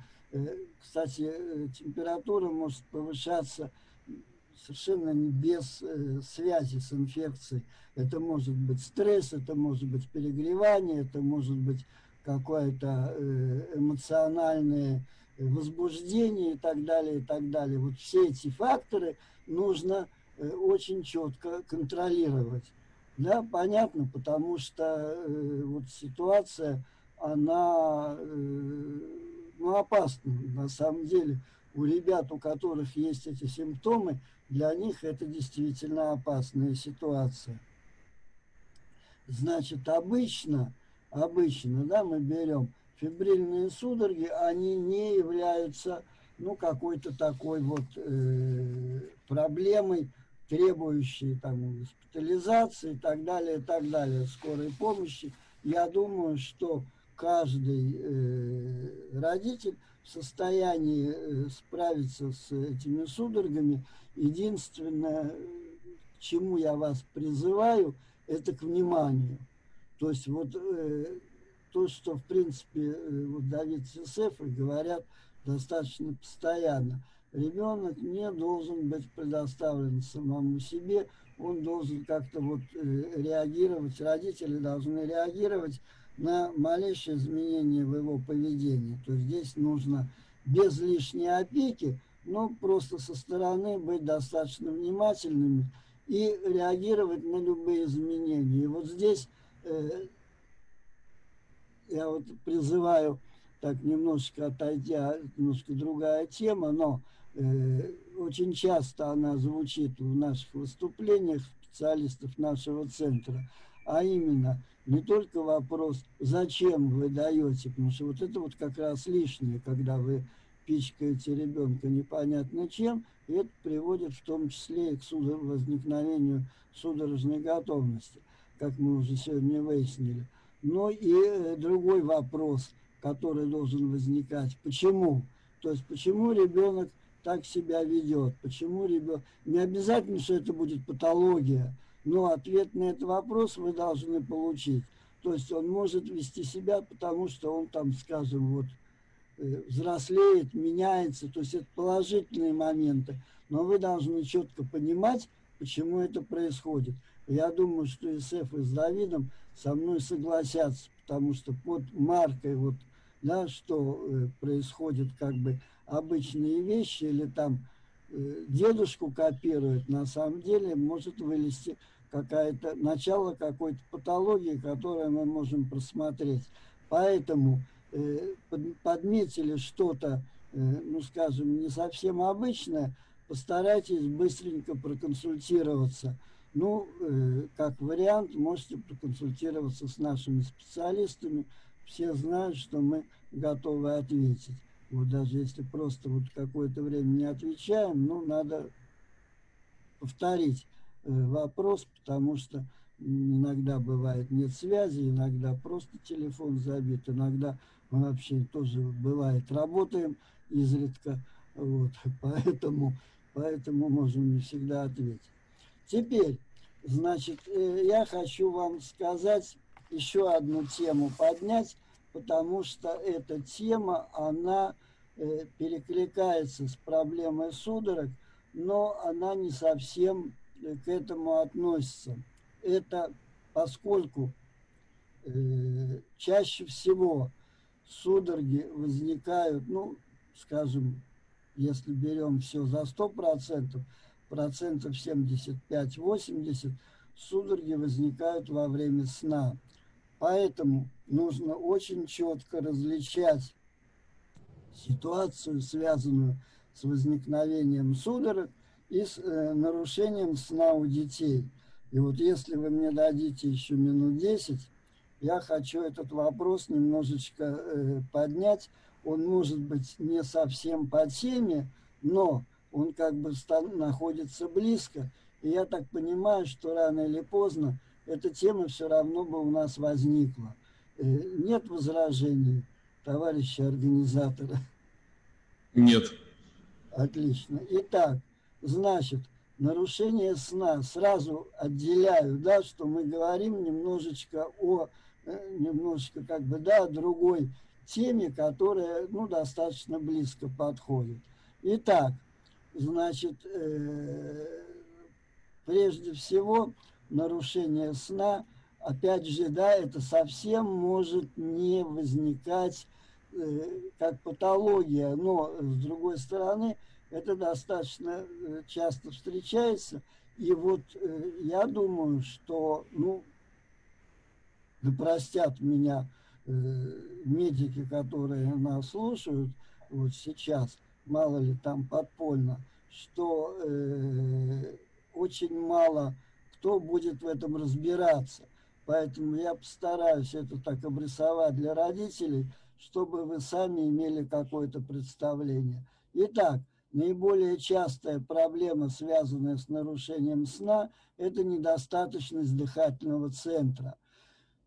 кстати, температура может повышаться совершенно без связи с инфекцией. Это может быть стресс, это может быть перегревание, это может быть какое-то эмоциональное возбуждение и так далее, и так далее. Вот все эти факторы нужно очень четко контролировать. Да, понятно, потому что э, вот ситуация, она э, ну, опасна. На самом деле у ребят, у которых есть эти симптомы, для них это действительно опасная ситуация. Значит, обычно, обычно, да, мы берем фибрильные судороги, они не являются, ну, какой-то такой вот э, проблемой, требующие там госпитализации и так далее, и так далее, скорой помощи. Я думаю, что каждый э, родитель в состоянии э, справиться с этими судорогами. Единственное, к чему я вас призываю, это к вниманию. То есть вот э, то, что в принципе э, вот Давид и Иосиф говорят достаточно постоянно. Ребенок не должен быть предоставлен самому себе, он должен как-то вот реагировать, родители должны реагировать на малейшие изменения в его поведении. То есть здесь нужно без лишней опеки, но просто со стороны быть достаточно внимательными и реагировать на любые изменения. И вот здесь э, я вот призываю, так немножко отойдя, немножко другая тема, но очень часто она звучит в наших выступлениях специалистов нашего центра, а именно не только вопрос, зачем вы даете, потому что вот это вот как раз лишнее, когда вы пичкаете ребенка непонятно чем, и это приводит в том числе и к возникновению судорожной готовности, как мы уже сегодня выяснили. Но и другой вопрос, который должен возникать, почему? То есть почему ребенок так себя ведет, почему ребенок... Не обязательно, что это будет патология, но ответ на этот вопрос вы должны получить. То есть он может вести себя, потому что он там, скажем, вот взрослеет, меняется, то есть это положительные моменты. Но вы должны четко понимать, почему это происходит. Я думаю, что Иосиф и с Давидом со мной согласятся, потому что под маркой, вот, да, что происходит, как бы обычные вещи, или там дедушку копируют, на самом деле может вылезти какая-то, начало какой-то патологии, которую мы можем просмотреть. Поэтому э, под, подметили что-то, э, ну, скажем, не совсем обычное, постарайтесь быстренько проконсультироваться. Ну, э, как вариант, можете проконсультироваться с нашими специалистами. Все знают, что мы готовы ответить. Вот даже если просто вот какое-то время не отвечаем, ну, надо повторить вопрос, потому что иногда бывает нет связи, иногда просто телефон забит, иногда мы вообще тоже бывает работаем изредка, вот, поэтому, поэтому можем не всегда ответить. Теперь, значит, я хочу вам сказать, еще одну тему поднять, потому что эта тема, она перекликается с проблемой судорог, но она не совсем к этому относится. Это поскольку э, чаще всего судороги возникают, ну, скажем, если берем все за сто процентов, процентов семьдесят пять — восемьдесят, судороги возникают во время сна. Поэтому нужно очень четко различать ситуацию, связанную с возникновением судорог, и с э, нарушением сна у детей. И вот если вы мне дадите еще минут десять, я хочу этот вопрос немножечко э, поднять. Он может быть не совсем по теме, но он как бы находится близко. И я так понимаю, что рано или поздно эта тема все равно бы у нас возникла. Э, нет возражений, товарищи организаторы? Нет. Отлично. Итак, значит, нарушение сна. Сразу отделяю, да, что мы говорим немножечко о, немножечко как бы, да, другой теме, которая, ну, достаточно близко подходит. Итак, значит, э, прежде всего, нарушение сна, опять же, да, это совсем может не возникать э, как патология, но, с другой стороны, это достаточно часто встречается. И вот э, я думаю, что, ну, да простят меня э, медики, которые нас слушают вот сейчас, мало ли там подпольно, что э, очень мало кто будет в этом разбираться. Поэтому я постараюсь это так обрисовать для родителей, чтобы вы сами имели какое-то представление. Итак, наиболее частая проблема, связанная с нарушением сна, это недостаточность дыхательного центра.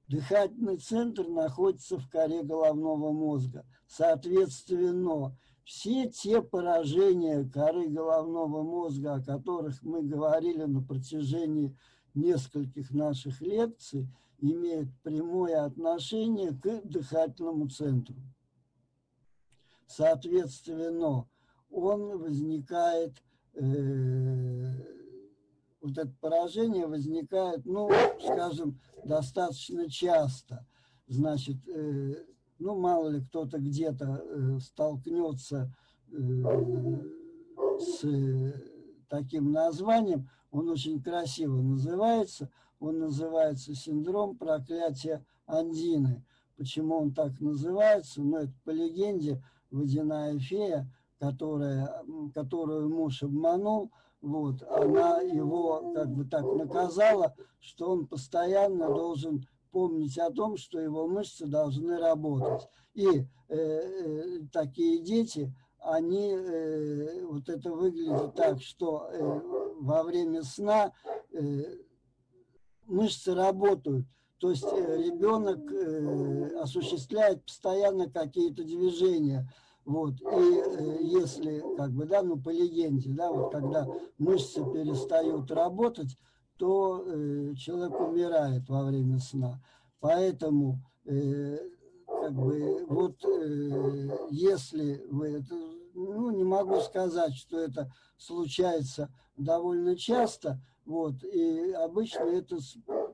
Дыхательный центр находится в коре головного мозга. Соответственно, все те поражения коры головного мозга, о которых мы говорили на протяжении нескольких наших лекций, имеют прямое отношение к дыхательному центру. Соответственно, он возникает, э, вот это поражение возникает, ну, скажем, достаточно часто. Значит, э, ну, мало ли кто-то где-то э, столкнется э, с э, таким названием, он очень красиво называется, он называется синдром проклятия Андины. Почему он так называется? Ну, это по легенде водяная фея, которая, которую муж обманул, вот, она его как бы так наказала, что он постоянно должен помнить о том, что его мышцы должны работать. И э, э, такие дети, они, э, вот это выглядит так, что э, во время сна э, мышцы работают, то есть э, ребенок э, осуществляет постоянно какие-то движения. Вот. И если, как бы, да, ну, по легенде, да, вот когда мышцы перестают работать, то э, человек умирает во время сна. Поэтому, э, как бы, вот, э, если вы, это, ну, не могу сказать, что это случается довольно часто, вот, и обычно это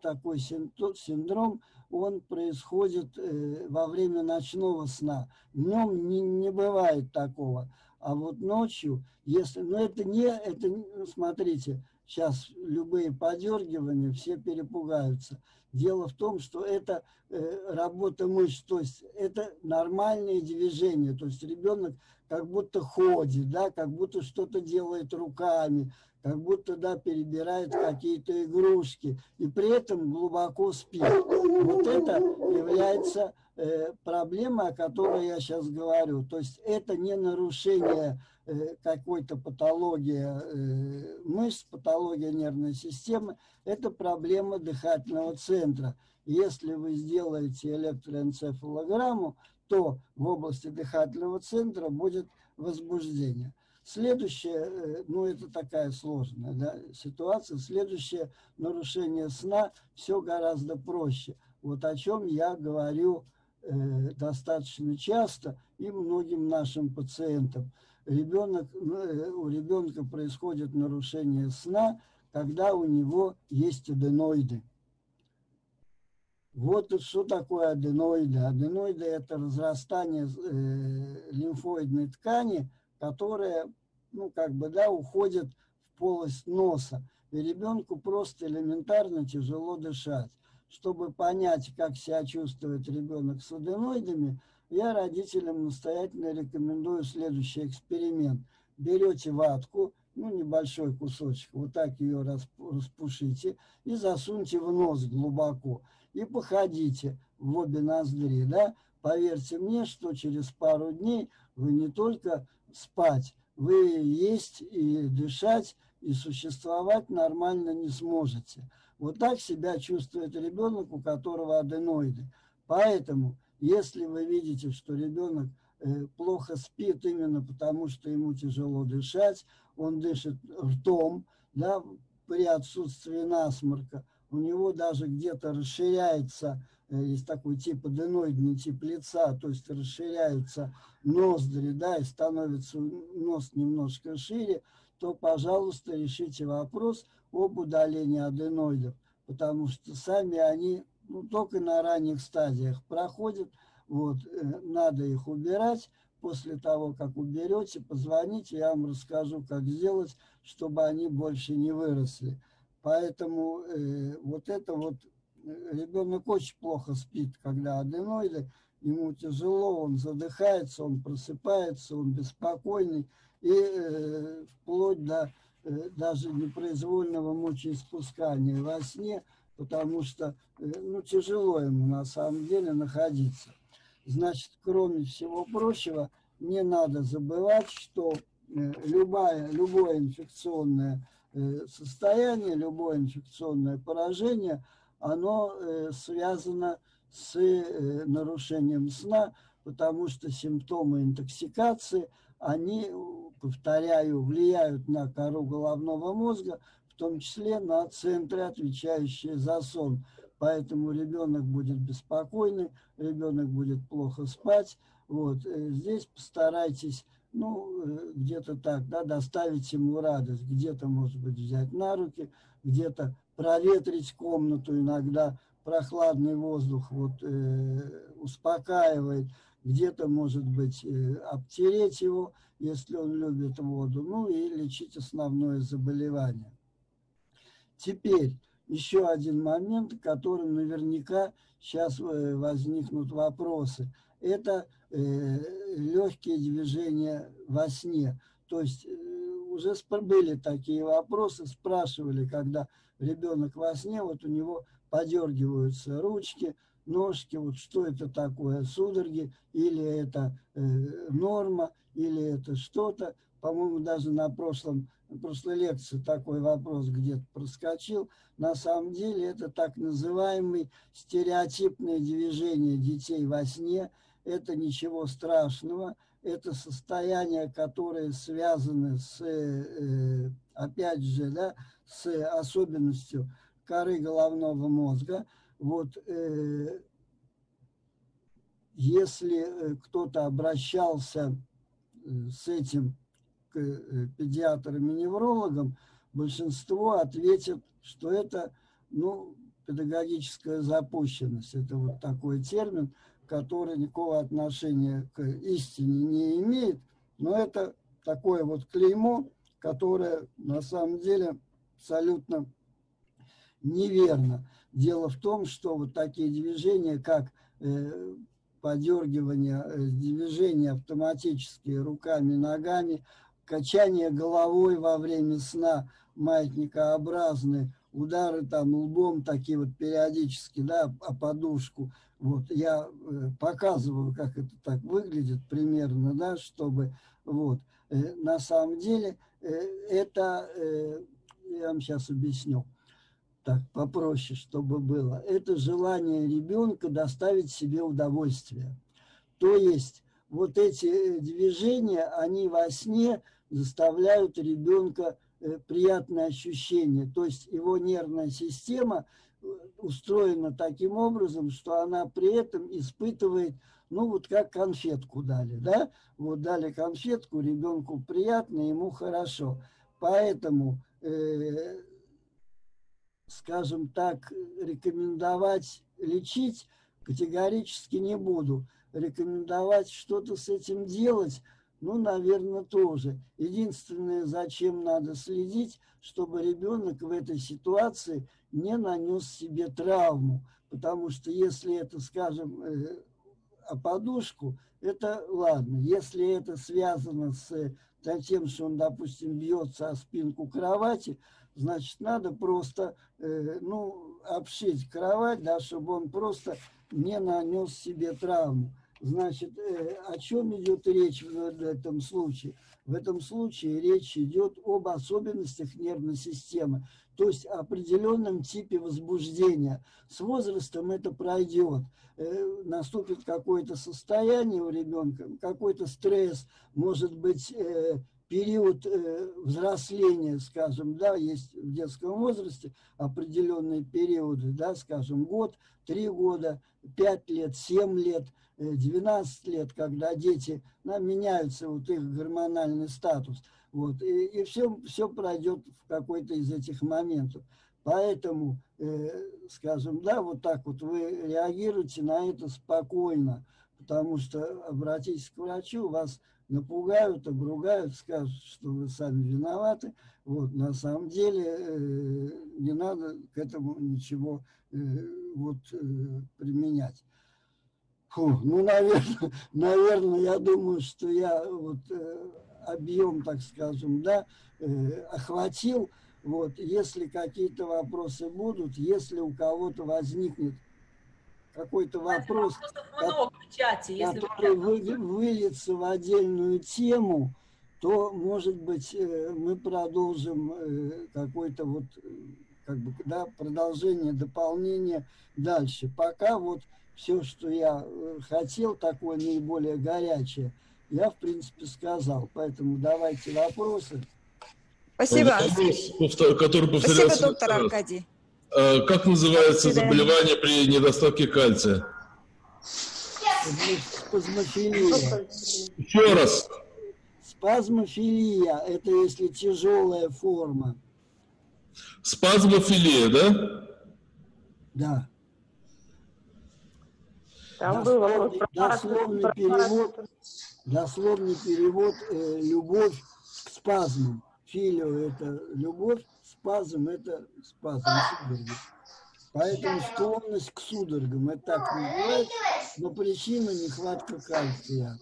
такой синдром, он происходит э, во время ночного сна. Днем не, не бывает такого, а вот ночью, если, но ну, это не, это, смотрите, сейчас любые подергивания, все перепугаются. Дело в том, что это э, работа мышц, то есть это нормальные движения. То есть ребенок как будто ходит, да, как будто что-то делает руками, как будто, да, перебирает какие-то игрушки и при этом глубоко спит. Вот это является э, проблемой, о которой я сейчас говорю. То есть это не нарушение э, какой-то патологии э, мышц, патология нервной системы, это проблема дыхательного центра. Если вы сделаете электроэнцефалограмму, то в области дыхательного центра будет возбуждение. Следующее, ну это такая сложная, да, ситуация, следующее нарушение сна, все гораздо проще. Вот о чем я говорю э, достаточно часто и многим нашим пациентам. Ребенок, э, у ребенка происходит нарушение сна, когда у него есть аденоиды. Вот что такое аденоиды. Аденоиды – это разрастание э, лимфоидной ткани, которая, ну, как бы, да, уходит в полость носа. И ребенку просто элементарно тяжело дышать. Чтобы понять, как себя чувствует ребенок с аденоидами, я родителям настоятельно рекомендую следующий эксперимент. Берете ватку, ну, небольшой кусочек, вот так ее распушите и засуньте в нос глубоко. И походите в обе ноздри, да. Поверьте мне, что через пару дней вы не только спать, вы есть и дышать, и существовать нормально не сможете. Вот так себя чувствует ребенок, у которого аденоиды. Поэтому, если вы видите, что ребенок плохо спит именно потому, что ему тяжело дышать, он дышит ртом, да, при отсутствии насморка, у него даже где-то расширяется, есть такой тип аденоидный тип лица, то есть расширяются ноздри, да, и становится нос немножко шире, то, пожалуйста, решите вопрос об удалении аденоидов, потому что сами они, ну, только на ранних стадиях проходят, вот, надо их убирать. После того, как уберете, позвоните, я вам расскажу, как сделать, чтобы они больше не выросли. Поэтому э, вот это вот, ребенок очень плохо спит, когда аденоиды, ему тяжело, он задыхается, он просыпается, он беспокойный, и э, вплоть до э, даже непроизвольного мочеиспускания во сне, потому что э, ну, тяжело ему на самом деле находиться. Значит, кроме всего прочего, не надо забывать, что э, любая, любое инфекционное э, состояние, любое инфекционное поражение, оно э, связано с э, нарушением сна, потому что симптомы интоксикации, они, повторяю, влияют на кору головного мозга, в том числе на центры, отвечающие за сон. Поэтому ребенок будет беспокойный, ребенок будет плохо спать. Вот. Здесь постарайтесь, ну, где-то так, да, доставить ему радость. Где-то, может быть, взять на руки, где-то проветрить комнату, иногда прохладный воздух вот, э, успокаивает, где-то, может быть, э, обтереть его, если он любит воду, ну и лечить основное заболевание. Теперь еще один момент, которым наверняка сейчас э, возникнут вопросы. Это э, легкие движения во сне. То есть э, уже были такие вопросы, спрашивали, когда ребенок во сне, вот у него подергиваются ручки, ножки, вот что это такое, судороги, или это э, норма, или это что-то. По-моему, даже на прошлом, на прошлой лекции такой вопрос где-то проскочил. На самом деле это так называемые стереотипные движения детей во сне. это ничего страшного, это состояние, которое связано с, опять же, да, с особенностью коры головного мозга. Вот если кто-то обращался с этим к педиатрам и неврологам, большинство ответит, что это, ну, педагогическая запущенность. Это вот такой термин, который никакого отношения к истине не имеет, но это такое вот клеймо, которое на самом деле абсолютно неверно. Дело в том, что вот такие движения, как э, подергивание, э, движения автоматические руками, ногами, качание головой во время сна, маятникообразные, удары там лбом такие вот периодически, да, о подушку. Вот я показываю, как это так выглядит примерно, да, чтобы вот. На самом деле это, я вам сейчас объясню, так попроще, чтобы было. Это желание ребенка доставить себе удовольствие. То есть вот эти движения, они во сне заставляют ребенка приятное ощущение, то есть его нервная система устроена таким образом, что она при этом испытывает, ну вот как конфетку дали, да, вот дали конфетку, ребенку приятно, ему хорошо, поэтому, э, скажем так, рекомендовать лечить категорически не буду, рекомендовать что-то с этим делать, ну, наверное, тоже. Единственное, зачем надо следить, чтобы ребенок в этой ситуации не нанес себе травму. Потому что если это, скажем, о подушку, это ладно. Если это связано с тем, что он, допустим, бьется о спинку кровати, значит, надо просто, ну, обшить кровать, да, чтобы он просто не нанес себе травму. Значит, о чем идет речь в этом случае? В этом случае речь идет об особенностях нервной системы, то есть о определенном типе возбуждения. С возрастом это пройдет. Наступит какое-то состояние у ребенка, какой-то стресс, может быть, период взросления, скажем, да, есть в детском возрасте определенные периоды, да, скажем, год, три года, пять лет, семь лет, двенадцать лет, когда дети, да, меняются, вот их гормональный статус, вот, и, и все, все пройдет в какой-то из этих моментов. Поэтому, э, скажем, да, вот так вот вы реагируете на это спокойно, потому что обратитесь к врачу, вас напугают, обругают, скажут, что вы сами виноваты. Вот, на самом деле э, не надо к этому ничего э, вот, э, применять. Фу, ну, наверное, наверное, я думаю, что я вот, э, объем, так скажем, да, э, охватил. Вот, если какие-то вопросы будут, если у кого-то возникнет какой-то вопрос, который выльется в отдельную тему, то, может быть, мы продолжим какое-то вот, как бы, да, продолжение, дополнение дальше. Пока вот все, что я хотел, такое наиболее горячее, я, в принципе, сказал. Поэтому давайте вопросы. Спасибо. Вопрос, который повторялся. Спасибо, доктор Аркадий. Как называется заболевание при недостатке кальция? Спазмофилия. Еще раз. Спазмофилия. Это если тяжелая форма. Спазмофилия, да? Да. Там дословный, был дословный перевод, дословный перевод э, «любовь к спазмам». Филио – это любовь. Спазм – это спазм, судороги. Поэтому склонность к судорогам. Это так не бывает, но причина – нехватка кальция.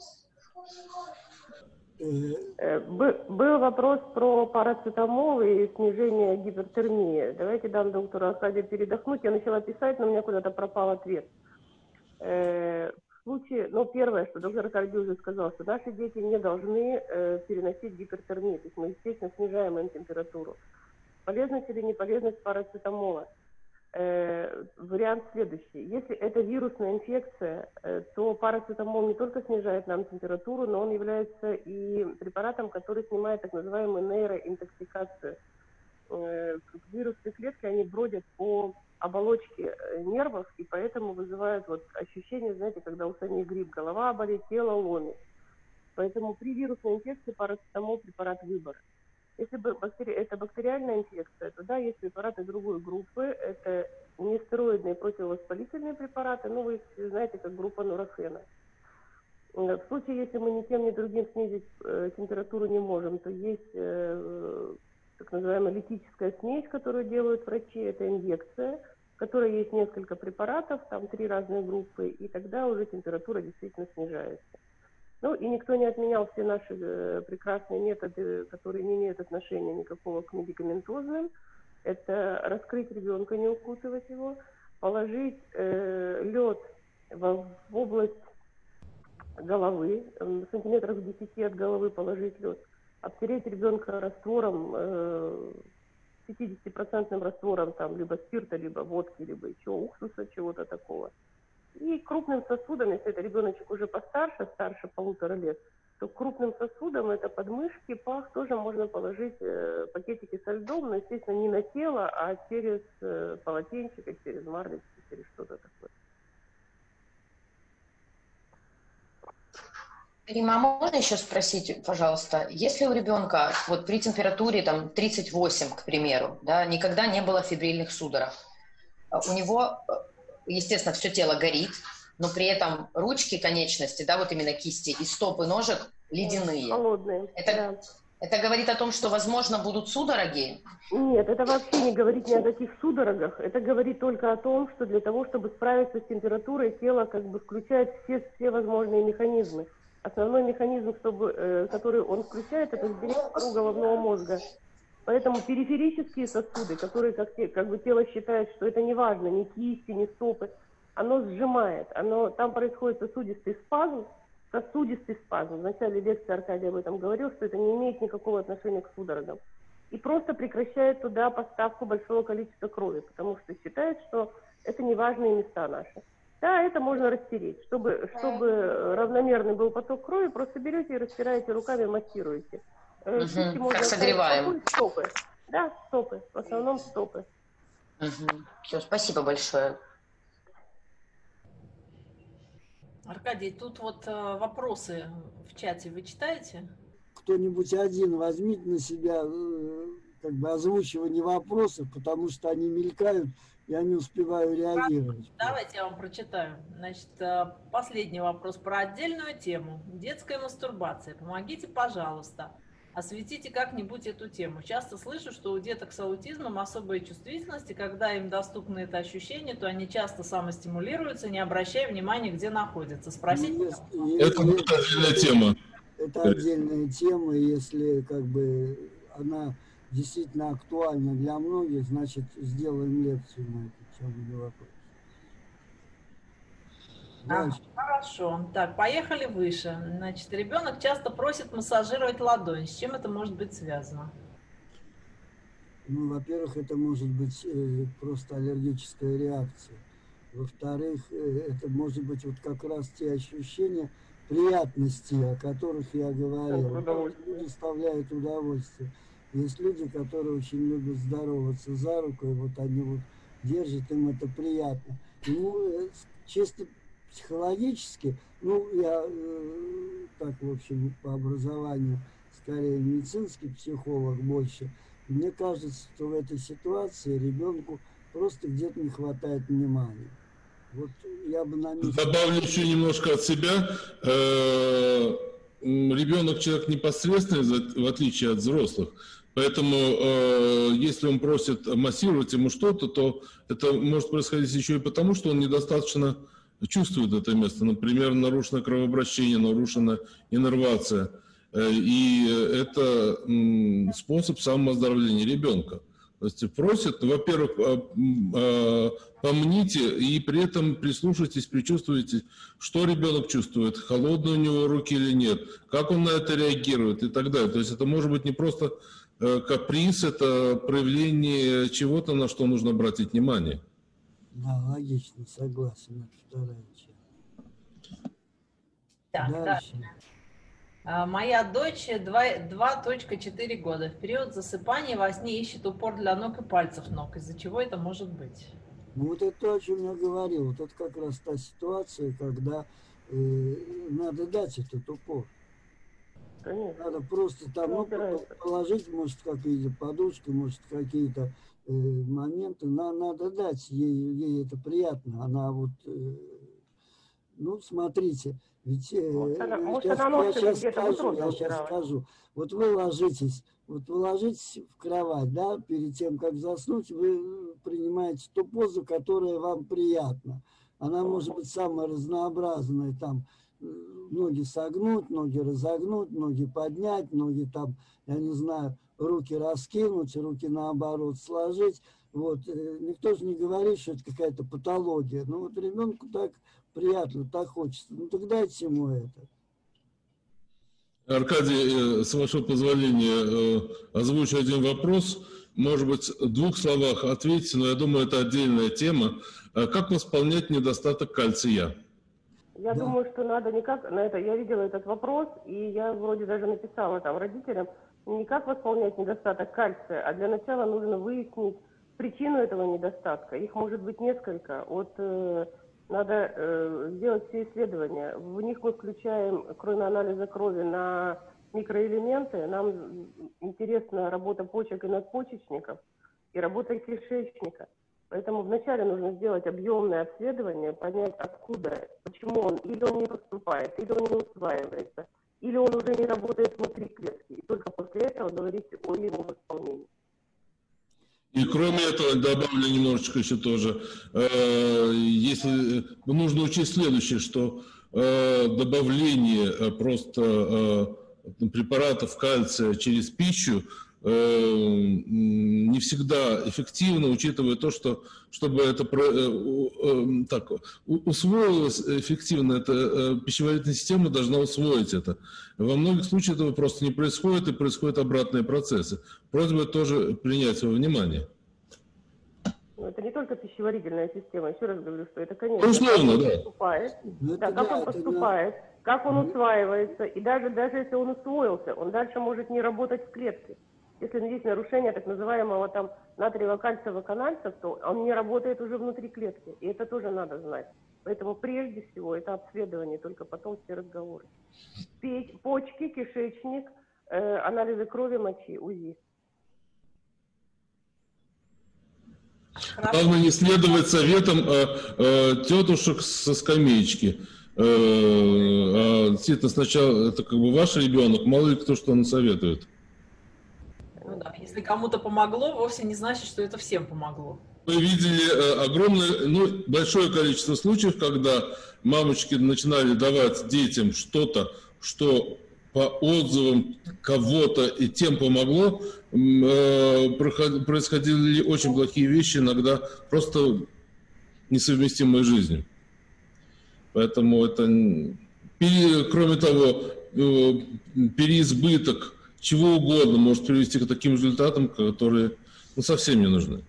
Был вопрос про парацетамол и снижение гипертермии. Давайте дам доктору Аркадию передохнуть. Я начала писать, но у меня куда-то пропал ответ. В случае, ну, первое, что доктор Аркадий уже сказал, что наши дети не должны переносить гипертермию. То есть мы, естественно, снижаем им температуру. Полезность или неполезность парацетамола? Э, вариант следующий. Если это вирусная инфекция, э, то парацетамол не только снижает нам температуру, но он является и препаратом, который снимает так называемую нейроинтоксикацию. Э, вирусные клетки, они бродят по оболочке нервов, и поэтому вызывают вот ощущение, знаете, когда у Сани грипп, голова болит, тело ломит. Поэтому при вирусной инфекции парацетамол препарат выбора. Если бактери... это бактериальная инфекция, то да, есть препараты другой группы. Это нестероидные противовоспалительные препараты, ну вы знаете, как группа нурофена. В случае, если мы ни тем, ни другим снизить э, температуру не можем, то есть э, так называемая литическая смесь, которую делают врачи, это инъекция, в которой есть несколько препаратов, там три разные группы, и тогда уже температура действительно снижается. Ну и никто не отменял все наши э, прекрасные методы, которые не имеют отношения никакого к медикаментозным. Это раскрыть ребенка, не укутывать его, положить э, лед в, в область головы, э, сантиметров в десяти от головы положить лед, обтереть ребенка раствором, э, пятидесятипроцентным раствором там, либо спирта, либо водки, либо еще уксуса, чего-то такого. И крупным сосудом, если это ребеночек уже постарше, старше полутора лет, то крупным сосудом, это подмышки, пах, тоже можно положить э, пакетики со льдом, но, естественно, не на тело, а через э, полотенчик, через марлечки, через что-то такое. Римма, можно еще спросить, пожалуйста, если у ребенка вот при температуре там, тридцать восемь, к примеру, да, никогда не было фебрильных судорог, у него... Естественно, все тело горит, но при этом ручки, конечности, да, вот именно кисти и стопы ножек ледяные. Холодные. Это, да. Это говорит о том, что, возможно, будут судороги? Нет, это вообще не говорит ни о таких судорогах. Это говорит только о том, что для того, чтобы справиться с температурой, тело как бы включает все, все возможные механизмы. Основной механизм, чтобы, который он включает, это сбережение круга головного мозга. Поэтому периферические сосуды, которые как, как бы тело считает, что это не важно, ни кисти, ни стопы, оно сжимает, оно, там происходит сосудистый спазм, сосудистый спазм. В начале лекции Аркадий об этом говорил, что это не имеет никакого отношения к судорогам. И просто прекращает туда поставку большого количества крови, потому что считает, что это неважные места наши. Да, это можно растереть. Чтобы, чтобы равномерный был поток крови, просто берете и растираете руками, массируете. Угу. Как согреваем. Стопы. Да, стопы. В основном стопы. Угу. Все, спасибо большое. Аркадий, тут вот вопросы в чате вы читаете? Кто-нибудь один возьмите на себя как бы озвучивание вопросов, потому что они мелькают, я не успеваю реагировать. Давайте я вам прочитаю. Значит, последний вопрос про отдельную тему. Детская мастурбация. Помогите, пожалуйста. Осветите как-нибудь эту тему. Часто слышу, что у деток с аутизмом особая чувствительность, и когда им доступно это ощущение, то они часто самостимулируются, не обращая внимания, где находятся. Спросите. Это отдельная тема. Это отдельная тема, если как бы она действительно актуальна для многих, значит, сделаем лекцию на эту тему или вопрос. А, хорошо. Так, поехали выше. Значит, ребенок часто просит массажировать ладонь. С чем это может быть связано? Ну, во-первых, это может быть э, просто аллергическая реакция. Во-вторых, э, это может быть вот как раз те ощущения приятности, о которых я говорил. Люди доставляют удовольствие. Есть люди, которые очень любят здороваться за руку, и вот они вот держат, им это приятно. Ну, э, чисто психологически, ну, я э, так, в общем, по образованию, скорее, медицинский психолог больше, мне кажется, что в этой ситуации ребенку просто где-то не хватает внимания. Вот я бы на месте... Добавлю еще немножко от себя. Ребенок человек непосредственный, в отличие от взрослых, поэтому э, если он просит массировать ему что-то, то это может происходить еще и потому, что он недостаточно чувствует это место. Например, нарушено кровообращение, нарушена иннервация. И это способ самооздоровления ребенка. То есть просят, во-первых, помните и при этом прислушайтесь, причувствуйте, что ребенок чувствует, холодные у него руки или нет, как он на это реагирует и так далее. То есть это может быть не просто каприз, это проявление чего-то, на что нужно обратить внимание. Да, логично, согласен, это вторая часть. Так, дальше. Да. Моя дочь два и четыре года. В период засыпания во сне ищет упор для ног и пальцев ног. Из-за чего это может быть? Ну, вот это то, о чем я говорил. Вот это как раз та ситуация, когда э, надо дать этот упор. Конечно. Надо просто там ну, положить, может, какие-то подушки, может, какие-то э, моменты. На, надо дать, ей, ей это приятно. Она вот, э, ну, смотрите, ведь э, может, она, я, может, сейчас, она сейчас скажу, я сейчас скажу. Вот вы ложитесь, вот вы ложитесь в кровать, да, перед тем, как заснуть, вы принимаете ту позу, которая вам приятна. Она может быть самая разнообразная, там, ноги согнуть, ноги разогнуть, ноги поднять, ноги там, я не знаю, руки раскинуть, руки наоборот сложить. Вот. Никто же не говорит, что это какая-то патология. Ну вот ребенку так приятно, так хочется. Ну тогда дайте ему это. Аркадий, с вашего позволения, озвучу один вопрос. Может быть, в двух словах ответьте, но я думаю, это отдельная тема. Как восполнять недостаток кальция? Я да. думаю, что надо никак на это. Я видела этот вопрос, и я вроде даже написала там родителям, не как восполнять недостаток кальция, а для начала нужно выяснить причину этого недостатка. Их может быть несколько. Вот э, надо э, сделать все исследования. В них мы включаем, кроме анализа крови, на микроэлементы. Нам интересна работа почек и надпочечников, и работа кишечника. Поэтому вначале нужно сделать объемное обследование, понять, откуда, почему он, или он не поступает, или он не усваивается, или он уже не работает внутри клетки. И только после этого говорить о его восполнении. И кроме этого, добавлю немножечко еще тоже, э, если нужно учесть следующее, что э, добавление просто э, препаратов кальция через пищу не всегда эффективно, учитывая то, что чтобы это так, усвоилось эффективно, эта пищеварительная система должна усвоить это. Во многих случаях этого просто не происходит, и происходят обратные процессы. Просьба тоже принять во внимание. Это не только пищеварительная система, еще раз говорю, что это, конечно, условно, как он да. поступает, это да, как да, он поступает, да. как он усваивается, и даже, даже если он усвоился, он дальше может не работать в клетке. Если есть нарушение так называемого там натриево-кальциевого канальца, то он не работает уже внутри клетки. И это тоже надо знать. Поэтому прежде всего это обследование, только потом все разговоры. Печь, почки, кишечник, э, анализы крови, мочи, УЗИ. Главное не следовать советам э, э, тетушек со скамеечки. Э, э, действительно, сначала это как бы ваш ребенок, мало ли кто что он советует. Ну да, если кому-то помогло, вовсе не значит, что это всем помогло. Мы видели огромное, ну, большое количество случаев, когда мамочки начинали давать детям что-то, что по отзывам кого-то и тем помогло. Происходили очень плохие вещи, иногда просто несовместимые жизнью. Поэтому это... Кроме того, переизбыток чего угодно может привести к таким результатам, которые ну, совсем не нужны.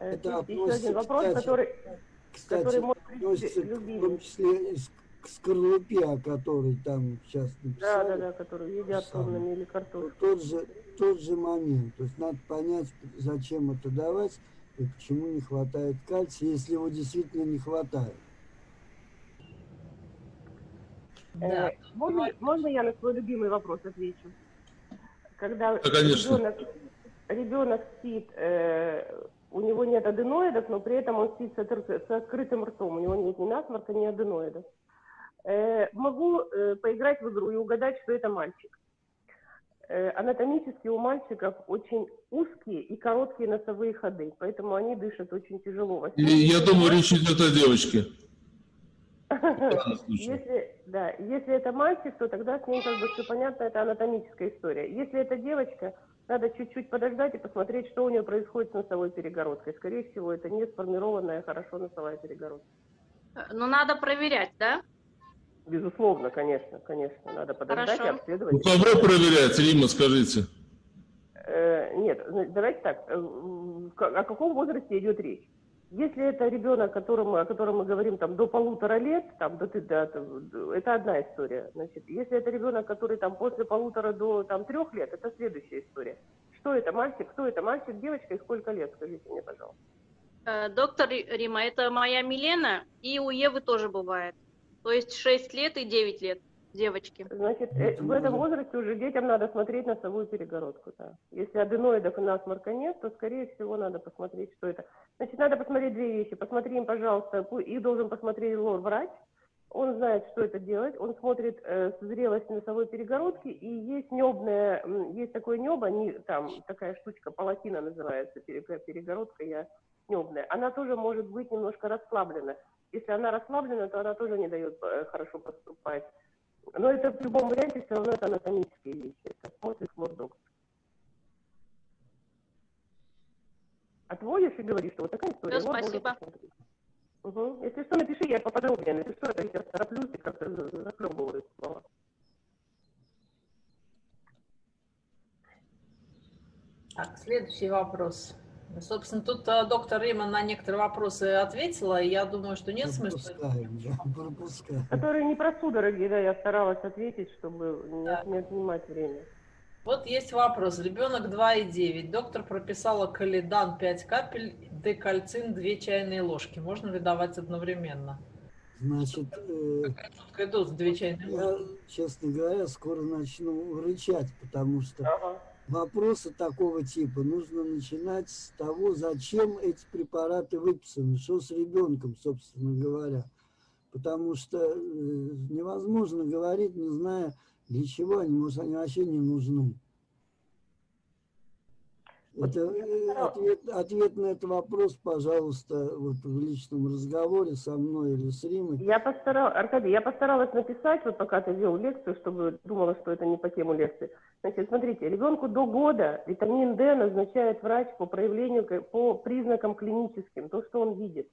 Это еще один вопрос, кстати, который, кстати, который может относится в том числе и к скорлупе, о которой там сейчас написали. Да, да, да, которую едят тоннами или картошкой. Тот же, тот же момент. То есть надо понять, зачем это давать и почему не хватает кальция, если его действительно не хватает. Да. Можно, можно я на свой любимый вопрос отвечу? Когда да, ребенок, ребенок спит, э, у него нет аденоидов, но при этом он спит с, с открытым ртом. У него нет ни насморка, ни аденоидов. Э, могу э, поиграть в игру и угадать, что это мальчик. Э, анатомически у мальчиков очень узкие и короткие носовые ходы, поэтому они дышат очень тяжело. И, я думаю, речь идет о девочке. Если, да, если это мальчик, то тогда с ним как бы все понятно, это анатомическая история. Если это девочка, надо чуть-чуть подождать и посмотреть, что у нее происходит с носовой перегородкой. Скорее всего, это не сформированная хорошо носовая перегородка. Но надо проверять, да? Безусловно, конечно, конечно. Надо подождать хорошо. и обследовать. У кого проверять, Римма, скажите? Нет, давайте так, о каком возрасте идет речь? Если это ребенок, которому, о котором мы говорим там, до полутора лет, там, до, до, до, это одна история. Значит, если это ребенок, который там, после полутора до там, трех лет, это следующая история. Что это, мальчик? Кто это, мальчик, девочка и сколько лет? Скажите мне, пожалуйста. Доктор Римма, это моя Милена, и у Евы тоже бывает. То есть шесть лет и девять лет. Девочки. Значит, в этом возрасте уже детям надо смотреть носовую перегородку. Да. Если аденоидов и насморка нет, то, скорее всего, надо посмотреть, что это. Значит, надо посмотреть две вещи. Посмотри им, пожалуйста, их должен посмотреть лор-врач. Он знает, что это делать. Он смотрит э, зрелость носовой перегородки. И есть небное, есть такое небо, не, там такая штучка, палатина называется, перегородка я небная. Она тоже может быть немножко расслаблена. Если она расслаблена, то она тоже не дает хорошо поступать. Но это в любом варианте все равно это анатомические вещи. Это смотрит лор-доктор. Отводишь и говоришь, что вот такая история. Все, спасибо. Угу. Если что, напиши, я поподробнее. Если что, я тороплюсь и как-то захлебываю слова. Так, следующий вопрос. Собственно, тут доктор Римма на некоторые вопросы ответила, и я думаю, что нет смысла. Которые не про судороги, да, я старалась ответить, чтобы да. не отнимать время. Вот есть вопрос. Ребенок два и девять. Доктор прописала калидан пять капель, декальцин две чайные ложки. Можно ли давать одновременно? Значит, какая жуткая доза, две чайные ложки? Я, честно говоря, скоро начну рычать, потому что... Ага. Вопросы такого типа нужно начинать с того, зачем эти препараты выписаны, что с ребенком, собственно говоря. Потому что невозможно говорить, не зная, для чего они, может, они вообще не нужны. Это, ответ, ответ на этот вопрос, пожалуйста, вот в личном разговоре со мной или с Римой. Я постаралась, Аркадий, я постаралась написать, вот пока ты вел лекцию, чтобы думала, что это не по тему лекции. Значит, смотрите, ребенку до года витамин Д назначает врач по проявлению, по признакам клиническим, то, что он видит.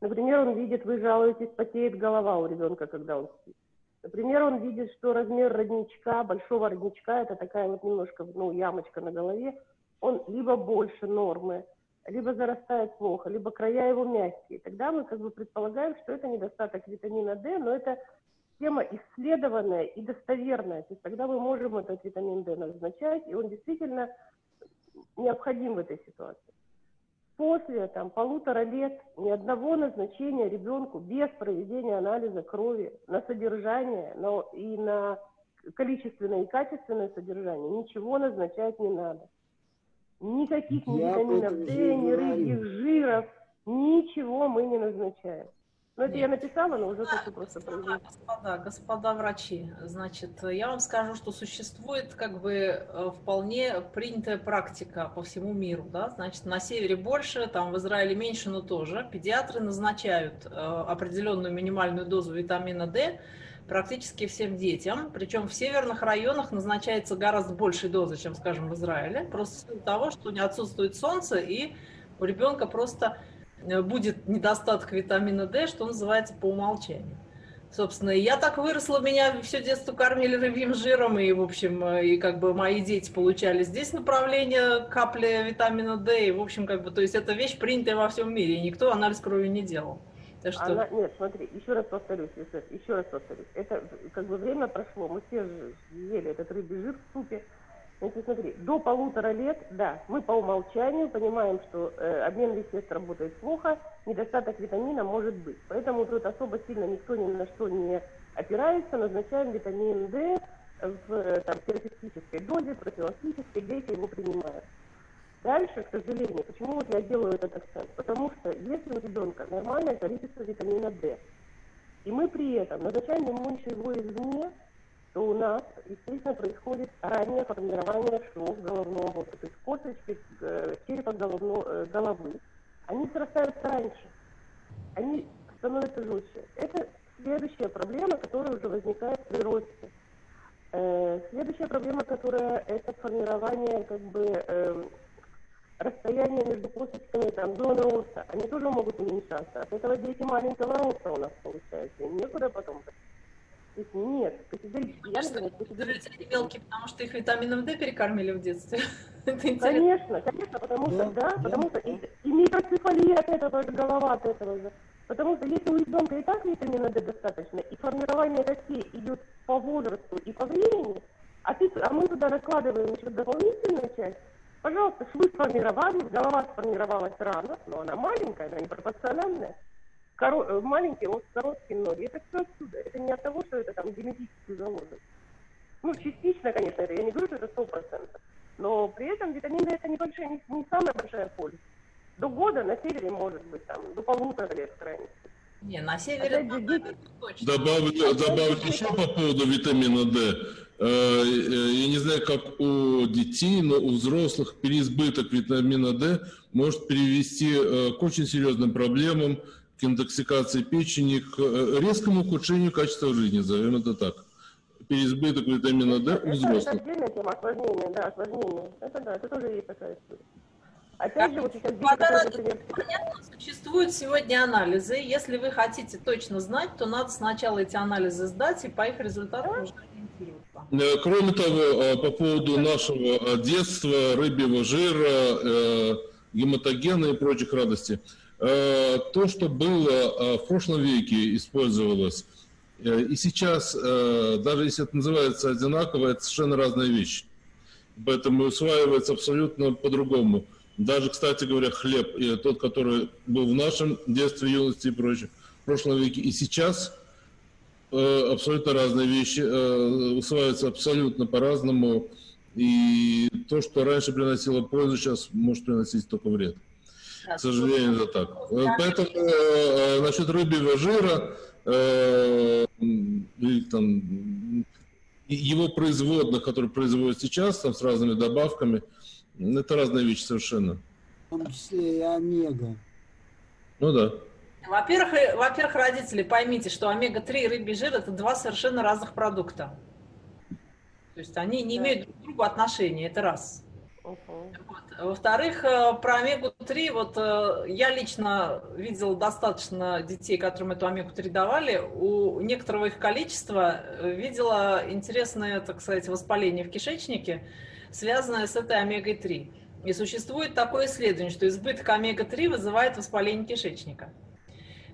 Например, он видит, вы жалуетесь, потеет голова у ребенка, когда он спит. Например, он видит, что размер родничка, большого родничка, это такая вот немножко, ну, ямочка на голове, он либо больше нормы, либо зарастает плохо, либо края его мягкие. Тогда мы как бы предполагаем, что это недостаток витамина Д, но это тема исследованная и достоверная. То есть тогда мы можем этот витамин Д назначать, и он действительно необходим в этой ситуации. После там, полутора лет ни одного назначения ребенку без проведения анализа крови на содержание но и на количественное и качественное содержание ничего назначать не надо. Никаких ни витаминов Д, ни рыбьих жиров, ничего мы не назначаем. Но это я написала, но уже да, хочу просто произнести. Господа, господа врачи, значит, я вам скажу, что существует как бы вполне принятая практика по всему миру, да, значит, на севере больше, там в Израиле меньше, но тоже. Педиатры назначают определенную минимальную дозу витамина Д практически всем детям, причем в северных районах назначается гораздо большая доза, чем, скажем, в Израиле, просто из-за того, что не отсутствует солнце, и у ребенка просто будет недостаток витамина Д, что называется, по умолчанию. Собственно, я так выросла, меня все детство кормили рыбьим жиром, и, в общем, и как бы мои дети получали здесь направление капли витамина D, и, в общем, как бы, то есть это вещь, принятая во всем мире, и никто анализ крови не делал. Что? Она, нет, смотри, еще раз повторюсь, еще, еще раз повторюсь. Это как бы время прошло, мы все же ели этот рыбий жир в супе. Значит, смотри, до полутора лет, да, мы по умолчанию понимаем, что э, обмен веществ работает плохо, недостаток витамина может быть. Поэтому тут особо сильно никто ни на что не опирается, назначаем витамин D в там, терапевтической дозе, профилактической, дети его принимают. Дальше, к сожалению, почему вот я делаю этот акцент? Потому что если у ребенка нормальное количество витамина D, и мы при этом назначаем ему еще его извне, то у нас, естественно, происходит раннее формирование швов головного мозга, то есть косточки э, черепа головно, э, головы. Они срастаются раньше, они становятся жестче. Это следующая проблема, которая уже возникает при росте. Э, следующая проблема, которая это формирование как бы... Э, расстояние между косточками, там, зоны роста, они тоже могут уменьшаться. От этого дети маленького роста у нас получается, им некуда потом. Нет, категорически. Я что, категорически. Мелкие, потому что их витамином Д перекормили в детстве. Конечно, конечно, потому что, да, потому что и микроцефалия от этого, голова от этого же. Потому что если у ребенка и так витамина Д достаточно, и формирование костей идет по возрасту и по времени, а, ты, а мы туда раскладываем еще дополнительную часть, пожалуйста, швы сформировались, голова сформировалась рано, но она маленькая, она непропорциональная. Коро... Маленькие, вот короткие ноги. Это все отсюда. Это не от того, что это там генетически заложено. Ну, частично, конечно, это я не говорю, что это сто процентов. Но при этом витамин D это небольшая, не, не самая большая польза. До года на севере может быть, там, до полутора лет крайне. Не, на севере добавлю, добавлю, добавлю еще по поводу витамина D. Я не знаю, как у детей, но у взрослых переизбыток витамина D может привести к очень серьезным проблемам, к интоксикации печени, к резкому ухудшению качества жизни, назовем это так. Переизбыток витамина D у взрослых. Это отдельная тема, осложнение, да, осложнение. Это да, это тоже есть такая история. Опять же, вот сейчас дети, понятно, существуют сегодня анализы. Если вы хотите точно знать, то надо сначала эти анализы сдать, и по их результатам да? Уже ориентироваться. Кроме того, по поводу нашего детства, рыбьего жира, гематогена и прочих радостей. То, что было в прошлом веке, использовалось, и сейчас, даже если это называется одинаково, это совершенно разная вещь. Поэтому усваивается абсолютно по-другому. Даже, кстати говоря, хлеб, тот, который был в нашем детстве, юности и прочее, в прошлом веке, и сейчас абсолютно разные вещи, усваиваются абсолютно по-разному. И то, что раньше приносило пользу, сейчас может приносить только вред. К сожалению, это так. Поэтому э, насчет рыбьего жира, э, там, его производных, которые производят сейчас, там, с разными добавками, это разные вещи совершенно. В том числе и омега. Ну да. Во-первых, во-первых, родители, поймите, что омега три и рыбий жир – это два совершенно разных продукта. То есть они не имеют друг к другу отношения, это раз. Во-вторых, про омегу три, вот я лично видела достаточно детей, которым эту омегу три давали, у некоторого их количества видела интересное, так сказать, воспаление в кишечнике, связанное с этой омегой три. И существует такое исследование, что избыток омега три вызывает воспаление кишечника.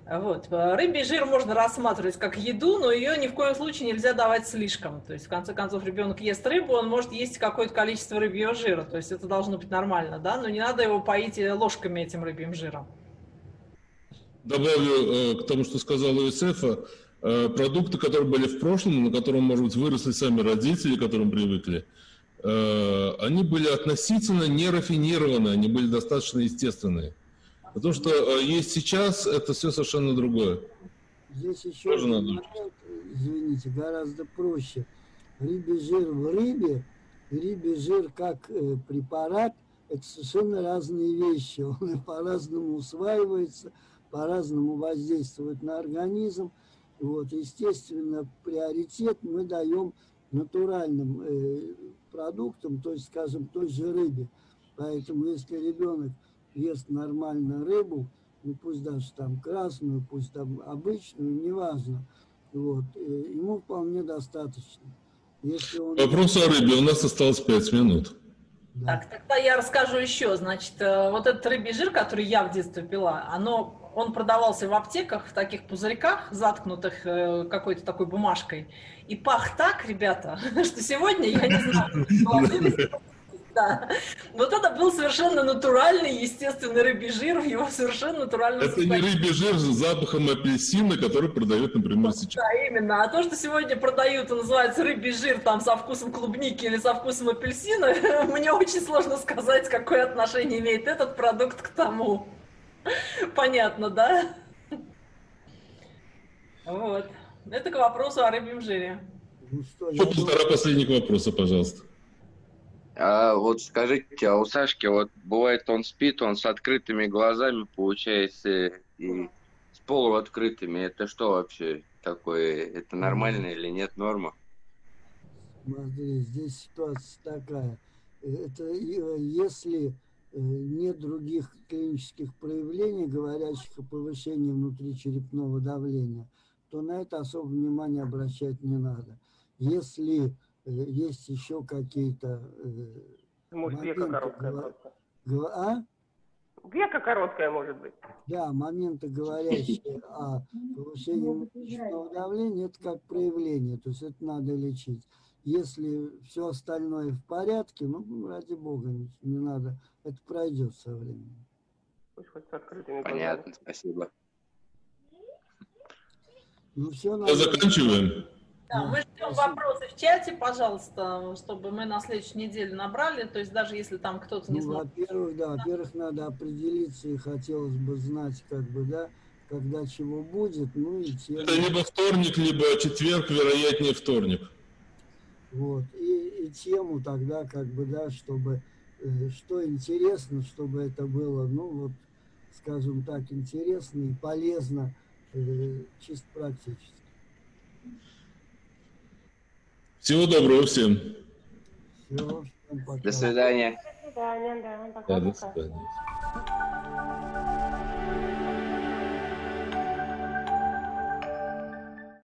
Вот. Рыбий жир можно рассматривать как еду, но ее ни в коем случае нельзя давать слишком. То есть, в конце концов, ребенок ест рыбу, он может есть какое-то количество рыбьего жира. То есть это должно быть нормально, да? Но не надо его поить ложками этим рыбьим жиром. Добавлю э, к тому, что сказал Иосиф, э, продукты, которые были в прошлом, на котором, может быть, выросли сами родители, к которым привыкли, э, они были относительно нерафинированы, они были достаточно естественные. Потому что есть сейчас, это все совершенно другое. Здесь еще тоже надо. Момент, извините, гораздо проще. Рыбий жир в рыбе, рыбий жир как препарат, это совершенно разные вещи. Он по-разному усваивается, по-разному воздействует на организм. Вот, естественно, приоритет мы даем натуральным э, продуктам, то есть, скажем, той же рыбе. Поэтому, если ребенок ест нормально рыбу, ну пусть даже там красную, пусть там обычную, неважно. Вот. Ему вполне достаточно. Если он... Вопрос о рыбе. У нас осталось пять минут. Да. Так, тогда я расскажу еще. Значит, вот этот рыбий жир, который я в детстве пила, оно, он продавался в аптеках, в таких пузырьках, заткнутых какой-то такой бумажкой. И пах так, ребята, что сегодня, я не знаю, да. Вот это был совершенно натуральный, естественный рыбий жир в его совершенно натуральном состоянии. Это не рыбий жир с запахом апельсина, который продают, например, да, сейчас. Да, именно. А то, что сегодня продают, называется рыбий жир там, со вкусом клубники или со вкусом апельсина, мне очень сложно сказать, какое отношение имеет этот продукт к тому. Понятно, да? Вот. Это к вопросу о рыбьем жире. Ну, что, я... Полтора последних вопроса, пожалуйста. А вот скажите, а у Сашки вот бывает он спит, он с открытыми глазами, получается, и с полуоткрытыми. Это что вообще такое? Это нормально или нет норма? Смотри, здесь ситуация такая. Это если нет других клинических проявлений, говорящих о повышении внутричерепного давления, то на это особо внимания обращать не надо. Если есть еще какие-то... Может, века короткая. А? Века короткая, может быть. Да, моменты, говорящие о повышении мышечного давления, это как проявление, то есть это надо лечить. Если все остальное в порядке, ну, ради бога, не надо, это пройдет со временем. Понятно, спасибо. Ну, все, надо... Заканчиваем. Да, мы ждем вопросы в чате, пожалуйста, чтобы мы на следующей неделе набрали, то есть даже если там кто-то не знает. Ну, во-первых, да, во-первых, надо определиться, и хотелось бы знать, как бы, да, когда чего будет, ну и тем... Это либо вторник, либо четверг, вероятнее вторник. Вот, и, и тему тогда, как бы, да, чтобы, э, что интересно, чтобы это было, ну, вот, скажем так, интересно и полезно, э, чисто практически. Всего доброго всем. Все, всем пока. До свидания. До свидания, да, пока-пока.